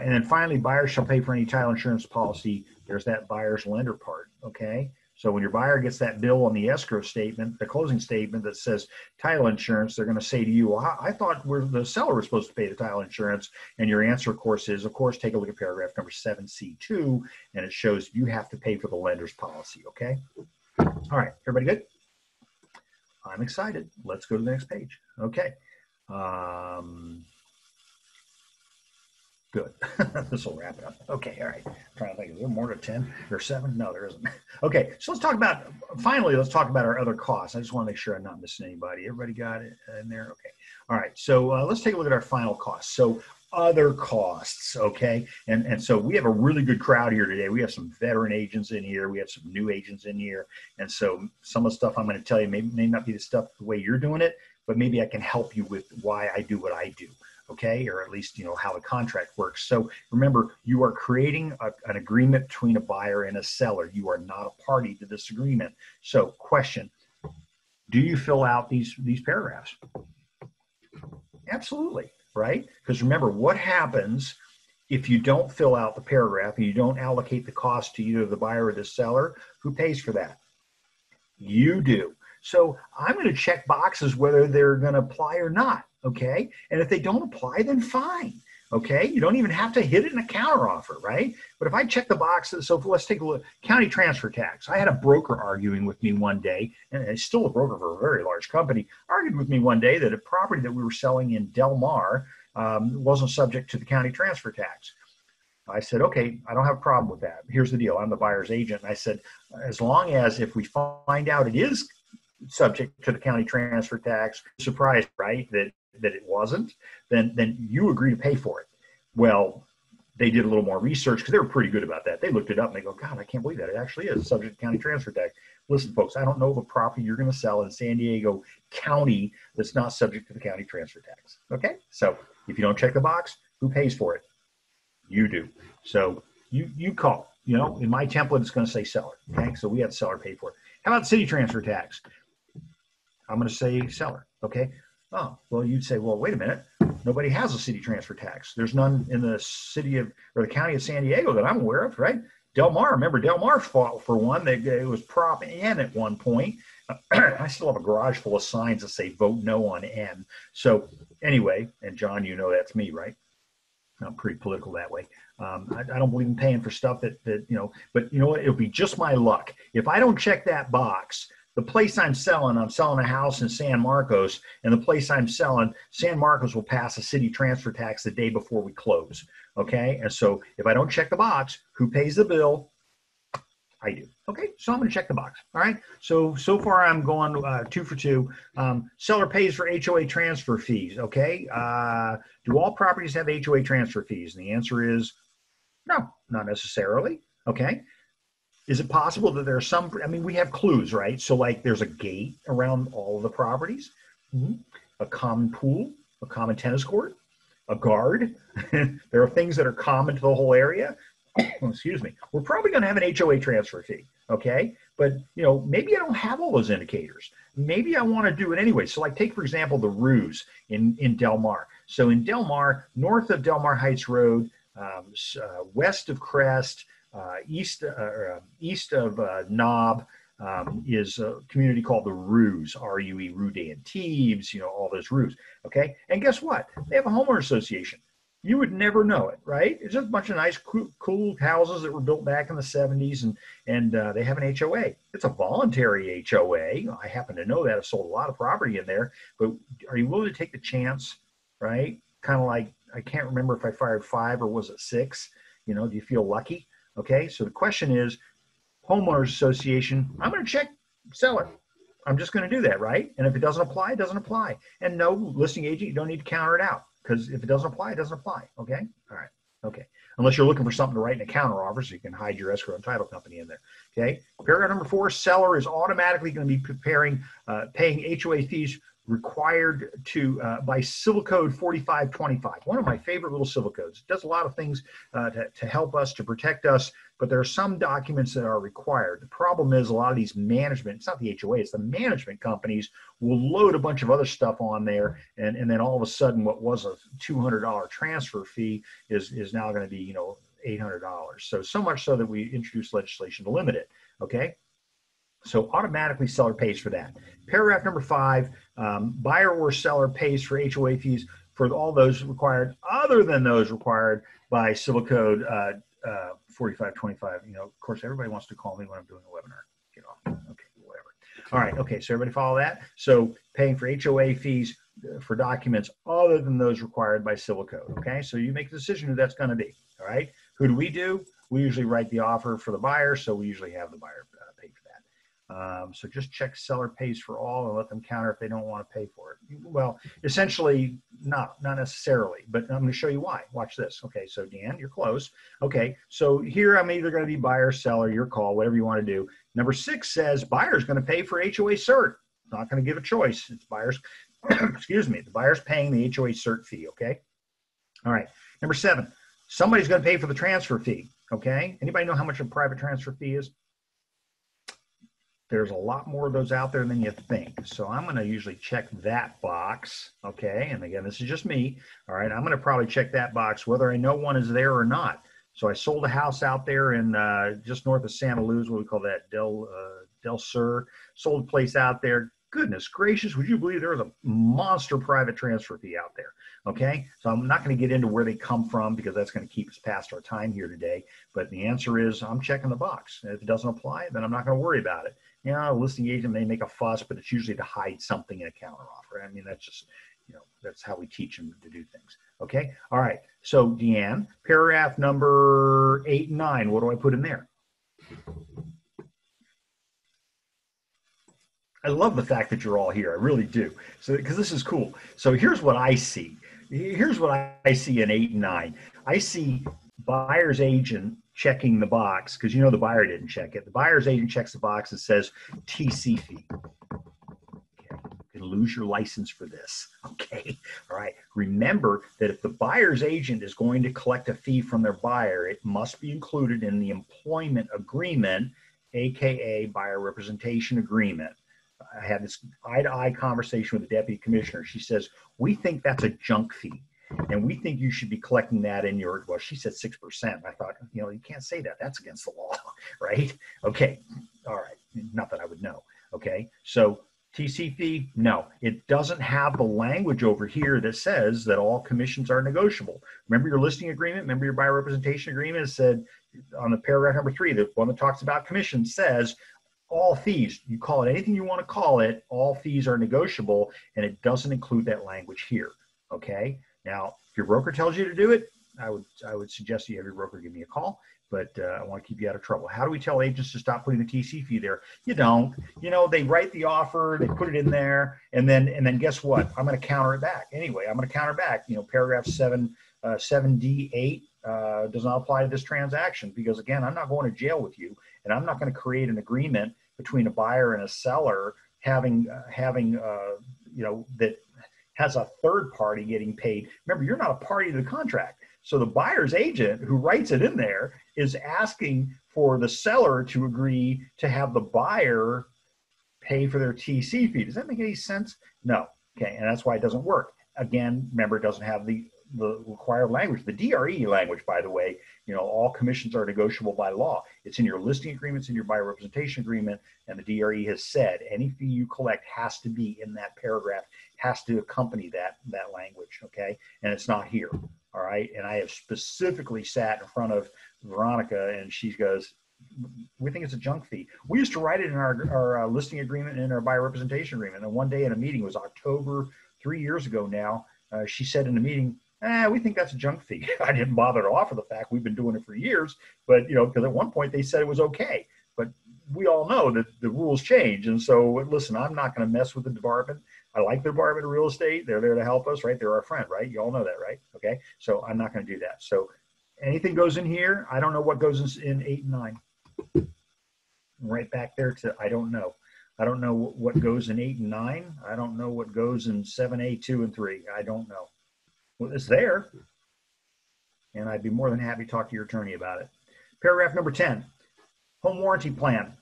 And then finally, buyers shall pay for any title insurance policy. There's that buyer's lender part, okay? So when your buyer gets that bill on the escrow statement, the closing statement that says title insurance, they're gonna say to you, well, I thought the seller was supposed to pay the title insurance. And your answer, of course, is, of course, take a look at paragraph number 7C2, and it shows you have to pay for the lender's policy, okay? All right, everybody good? I'm excited. Let's go to the next page, okay? Good. This will wrap it up. Okay. All right. I'm trying to think, is there more to 10 or 7? No, there isn't. Okay. So let's talk about, finally, let's talk about our other costs. I just want to make sure I'm not missing anybody. Everybody got it in there? Okay. All right. So let's take a look at our final costs. So other costs. Okay. And so we have a really good crowd here today. We have some veteran agents in here. We have some new agents in here. And so some of the stuff I'm going to tell you may not be the stuff the way you're doing it, but maybe I can help you with why I do what I do. Okay, or at least, you know, how the contract works. So remember, you are creating an agreement between a buyer and a seller. You are not a party to this agreement. So question, do you fill out these paragraphs? Absolutely, right? Because remember, what happens if you don't fill out the paragraph and you don't allocate the cost to either the buyer or the seller? Who pays for that? You do. So I'm going to check boxes whether they're going to apply or not. Okay. And if they don't apply, then fine. Okay. You don't even have to hit it in a counteroffer, right? But if I check the boxes, so let's take a look. County transfer tax. I had a broker arguing with me one day, and it's still a broker for a very large company, argued with me one day that a property that we were selling in Del Mar wasn't subject to the county transfer tax. I said, okay, I don't have a problem with that. Here's the deal. I'm the buyer's agent. And I said, as long as if we find out it is subject to the county transfer tax, surprise, right? That it wasn't, then you agree to pay for it. Well, they did a little more research because they were pretty good about that. They looked it up and they go, God, I can't believe that. It actually is subject to county transfer tax. Listen, folks, I don't know of a property you're going to sell in San Diego County that's not subject to the county transfer tax. Okay? So if you don't check the box, who pays for it? You do. So you call. You know, in my template, it's going to say seller. Okay? So we have seller pay for it. How about city transfer tax? I'm going to say seller. Okay? Oh, well, you'd say, well, wait a minute. Nobody has a city transfer tax. There's none in the city of, or the county of San Diego that I'm aware of, right? Del Mar, remember Del Mar fought for one. It was Prop N at one point. I still have a garage full of signs that say vote no on N. So anyway, and John, you know, that's me, right? I'm pretty political that way. I don't believe in paying for stuff that, you know, but you know what? It'll be just my luck. If I don't check that box, the place I'm selling a house in San Marcos, and the place I'm selling, San Marcos will pass a city transfer tax the day before we close, okay? And so if I don't check the box, who pays the bill? I do, okay? So I'm gonna check the box, all right? So far I'm going 2 for 2. Seller pays for HOA transfer fees, okay? Do all properties have HOA transfer fees? And the answer is no, not necessarily, okay? Is it possible that there are some, I mean, we have clues, right? So like there's a gate around all of the properties, a common pool, a common tennis court, a guard. There are things that are common to the whole area. Excuse me. We're probably going to have an HOA transfer fee. Okay. But you know, maybe I don't have all those indicators. Maybe I want to do it anyway. So like take, for example, the ruse in Del Mar. So in Del Mar, north of Del Mar Heights Road, west of Crest, east of Knob is a community called the Ruse, R-U-E, Rue d'Antibes, you know, all those Rues, okay? And guess what? They have a homeowner association. you would never know it, right? It's just a bunch of nice, cool houses that were built back in the 70s, and they have an HOA. It's a voluntary HOA. I happen to know that. I've sold a lot of property in there, but are you willing to take the chance, right? Kind of like, I can't remember if I fired 5 or was it 6? You know, do you feel lucky? Okay, so the question is, homeowners association, I'm going to check seller. I'm just going to do that, right? And if it doesn't apply, it doesn't apply. And no, listing agent, you don't need to counter it out. Because if it doesn't apply, it doesn't apply. Okay? All right. Okay. Unless you're looking for something to write in a counter offer so you can hide your escrow and title company in there. Okay? Paragraph number 4, seller is automatically going to be paying HOA fees required to by Civil Code 4525. One of my favorite little civil codes. It does a lot of things to help us, to protect us, but there are some documents that are required. The problem is a lot of these management, it's not the HOA, it's the management companies will load a bunch of other stuff on there, and then all of a sudden what was a $200 transfer fee is now going to be, you know, $800. So much so that we introduced legislation to limit it, okay? So automatically seller pays for that. Paragraph number 5, buyer or seller pays for HOA fees for all those required other than those required by Civil Code 4525. You know, of course, everybody wants to call me when I'm doing a webinar. Get off. Okay, whatever. All right, okay, so everybody follow that. So paying for HOA fees for documents other than those required by Civil Code, okay? So you make the decision who that's gonna be, all right? Who do we do? We usually write the offer for the buyer, so we usually have the buyer pay for that. So just check seller pays for all and let them counter if they don't want to pay for it. Well, essentially, not necessarily, but I'm going to show you why. Watch this. Okay, so Dan, you're close. Okay, so here I'm either going to be buyer, seller, your call, whatever you want to do. Number 6 says buyer's going to pay for HOA cert. Not going to give a choice. It's buyer's, excuse me, the buyer's paying the HOA cert fee, okay? All right, number 7, somebody's going to pay for the transfer fee, okay? Anybody know how much a private transfer fee is? There's a lot more of those out there than you think. So I'm going to usually check that box, okay? And again, this is just me, all right? I'm going to probably check that box whether I know one is there or not. So I sold a house out there in just north of Santa Luz, what we call that, Del Sur. Sold a place out there. Goodness gracious, would you believe there was a monster private transfer fee out there, okay? So I'm not going to get into where they come from because that's going to keep us past our time here today. But the answer is I'm checking the box. And if it doesn't apply, then I'm not going to worry about it. You know, a listing agent may make a fuss, but it's usually to hide something in a counteroffer. I mean, that's just, you know, that's how we teach them to do things. Okay. All right. So, Deanne, paragraph number 8 and 9, what do I put in there? I love the fact that you're all here. I really do. So, because this is cool. So, here's what I see. Here's what I see in 8 and 9. I see buyer's agent checking the box, because you know the buyer didn't check it. The buyer's agent checks the box and says TC fee. Okay. You can lose your license for this. Okay. All right. Remember that if the buyer's agent is going to collect a fee from their buyer, it must be included in the employment agreement, aka buyer representation agreement. I had this eye-to-eye conversation with the deputy commissioner. She says, we think that's a junk fee. And we think you should be collecting that in your, well, she said 6%. I thought, you know, you can't say that. That's against the law, right? Okay. All right. Not that I would know. Okay. So TC fee, no. It doesn't have the language over here that says that all commissions are negotiable. Remember your listing agreement? Remember your buyer representation agreement? It said on the paragraph number 3, the one that talks about commission says, all fees, you call it anything you want to call it, all fees are negotiable, and it doesn't include that language here. Okay. Now, if your broker tells you to do it, I would suggest you have your broker give me a call, but I want to keep you out of trouble. How do we tell agents to stop putting the TC fee there? You don't. You know, they write the offer, they put it in there, and then guess what? I'm going to counter it back. Anyway, I'm going to counter back. You know, paragraph 7D8 does not apply to this transaction because, again, I'm not going to jail with you, and I'm not going to create an agreement between a buyer and a seller having you know, that has a third party getting paid. Remember, you're not a party to the contract. So the buyer's agent who writes it in there is asking for the seller to agree to have the buyer pay for their TC fee. Does that make any sense? No. Okay. And that's why it doesn't work. Again, remember, it doesn't have the required language, the DRE language, by the way. You know, all commissions are negotiable by law. It's in your listing agreements, in your buyer representation agreement, and the DRE has said any fee you collect has to be in that paragraph, has to accompany that language, okay? And it's not here, All right. And I have specifically sat in front of Veronica and she goes, we think it's a junk fee. We used to write it in our listing agreement and in our buyer representation agreement. And one day in a meeting, it was October 3 years ago now, she said in a meeting, we think that's a junk fee. I didn't bother to offer the fact we've been doing it for years, but you know, because at one point they said it was okay. But we all know that the rules change. And so listen, I'm not going to mess with the department. I like the Department of Real Estate. They're there to help us, right? They're our friend, right? You all know that, right? Okay. So I'm not going to do that. So anything goes in here. I don't know what goes in 8 and 9. Right back there to, I don't know. I don't know what goes in 8 and 9. I don't know what goes in 7A, 2, and 3. I don't know. Well, it's there. And I'd be more than happy to talk to your attorney about it. Paragraph number 10, home warranty plan.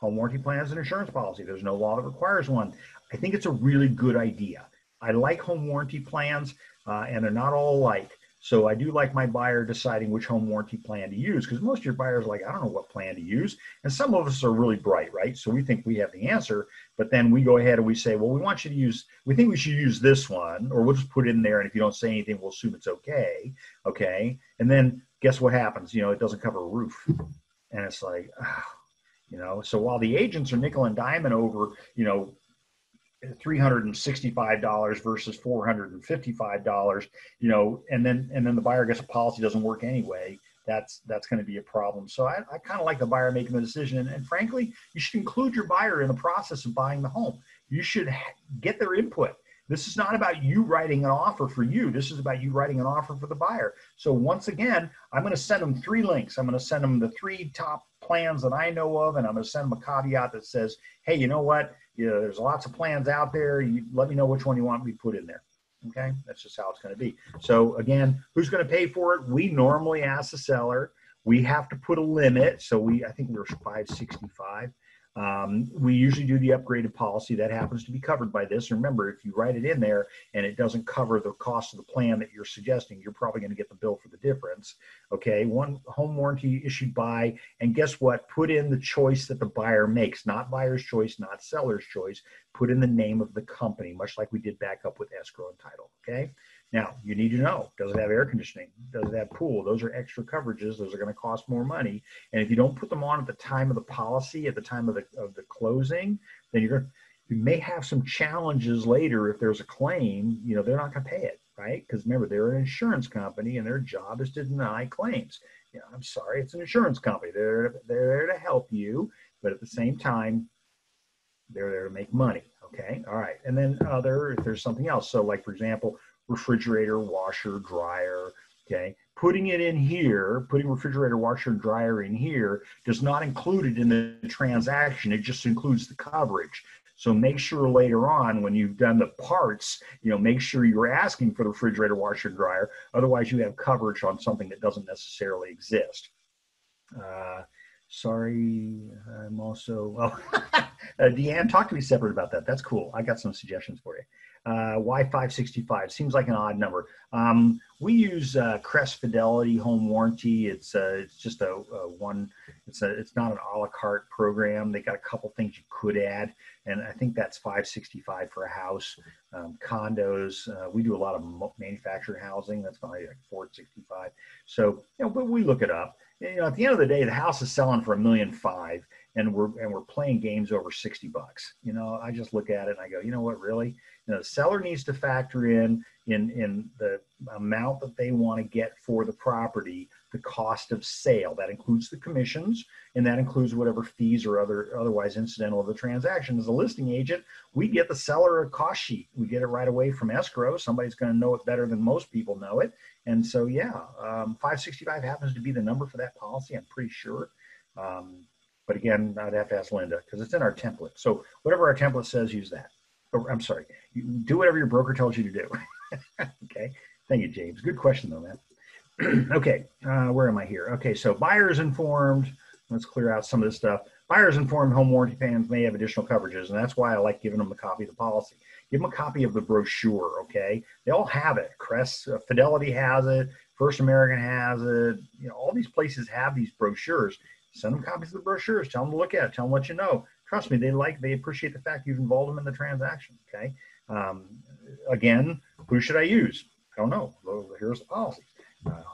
Home warranty plan is an insurance policy. There's no law that requires one. I think it's a really good idea. I like home warranty plans, and they're not all alike. So I do like my buyer deciding which home warranty plan to use, because most of your buyers are like, I don't know what plan to use. And some of us are really bright, right? So we think we have the answer, but then we go ahead and we say, well, we want you to use, we think we should use this one, or we'll just put it in there. And if you don't say anything, we'll assume it's okay. Okay. And then guess what happens? You know, it doesn't cover a roof. And it's like, oh, you know, so while the agents are nickel and diamond over, you know, $365 versus $455, you know, and then the buyer gets a policy doesn't work anyway, that's going to be a problem. So I kind of like the buyer making the decision. And frankly, you should include your buyer in the process of buying the home. You should get their input. This is not about you writing an offer for you. This is about you writing an offer for the buyer. So once again, I'm going to send them three links. I'm going to send them the three top plans that I know of, and I'm going to send them a caveat that says, hey, you know what? You know, there's lots of plans out there. You let me know which one you want me to put in there. Okay, that's just how it's going to be. So again, who's going to pay for it? We normally ask the seller. We have to put a limit. So I think we were $565. We usually do the upgraded policy that happens to be covered by this. Remember, if you write it in there and it doesn't cover the cost of the plan that you're suggesting, you're probably going to get the bill for the difference. Okay. One home warranty issued by, and guess what? Put in the choice that the buyer makes, not buyer's choice, not seller's choice, put in the name of the company, much like we did back up with escrow and title. Okay. Now you need to know, does it have air conditioning? Does it have pool? Those are extra coverages. Those are going to cost more money. And if you don't put them on at the time of the policy, at the time of the closing, then you may have some challenges later. If there's a claim, you know, they're not going to pay it, right? Because remember, they're an insurance company and their job is to deny claims. You know, I'm sorry, it's an insurance company. They're there to help you, but at the same time, they're there to make money. Okay. All right. And then if there's something else. So like, for example, refrigerator, washer, dryer, okay? Putting it in here, putting refrigerator, washer, and dryer in here does not include it in the transaction. It just includes the coverage. So make sure later on when you've done the parts, you know, make sure you're asking for the refrigerator, washer, and dryer. Otherwise, you have coverage on something that doesn't necessarily exist. Sorry, I'm also, Deanne, talk to me separate about that. That's cool. I got some suggestions for you. Why 565? Seems like an odd number. We use Crest Fidelity home warranty. It's just it's not an a la carte program. They got a couple things you could add, and I think that's 565 for a house. Condos, we do a lot of manufactured housing. That's probably like 465. So, you know, but we look it up. You know, at the end of the day, the house is selling for $1.5 million, and we're playing games over $60. You know, I just look at it and I go, you know what, really? You know, the seller needs to factor in the amount that they want to get for the property, the cost of sale. That includes the commissions, and that includes whatever fees or otherwise incidental of the transaction. As a listing agent, we get the seller a cost sheet. We get it right away from escrow. Somebody's going to know it better than most people know it. And so, yeah, 565 happens to be the number for that policy, I'm pretty sure. But again, I'd have to ask Linda because it's in our template. So whatever our template says, use that. Or, I'm sorry, do whatever your broker tells you to do. Okay. Thank you, James. Good question though, man. Okay. Where am I here? Okay. So buyer's informed. Let's clear out some of this stuff. Buyer's informed home warranty plans may have additional coverages. And that's why I like giving them a copy of the policy. Give them a copy of the brochure, okay? They all have it. Crest Fidelity has it. First American has it. You know, all these places have these brochures. Send them copies of the brochures. Tell them to look at it. Tell them what you know. Trust me, they appreciate the fact you've involved them in the transaction, okay? Again, who should I use? don't know. Here's the policy.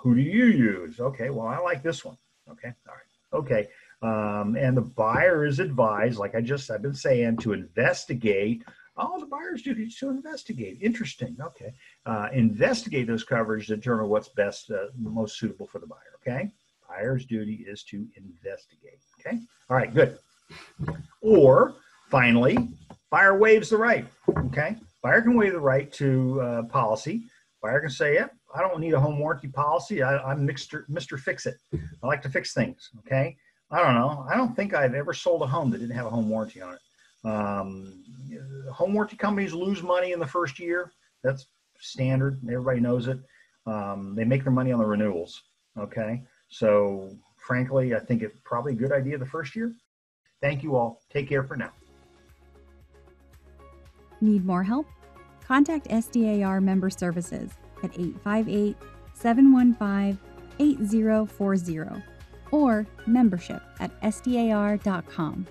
Who do you use? Okay, well, I like this one. Okay, all right, okay. And the buyer is advised, like I've been saying, to investigate. All the buyers do is to investigate. Interesting, okay. Investigate those coverages to determine what's best, most suitable for the buyer, okay? Buyer's duty is to investigate, okay? All right, good. Or, finally, buyer waives the right, okay? Buyer can waive the right to policy. Buyer can say, yep, I don't need a home warranty policy. I'm Mr. Fix-It. I like to fix things, okay? I don't know. I don't think I've ever sold a home that didn't have a home warranty on it. Home warranty companies lose money in the first year. That's standard. Everybody knows it. They make their money on the renewals, okay? So, frankly, I think it's probably a good idea the first year. Thank you all. Take care for now. Need more help? Contact SDAR Member Services at 858-715-8040 or membership@sdar.com.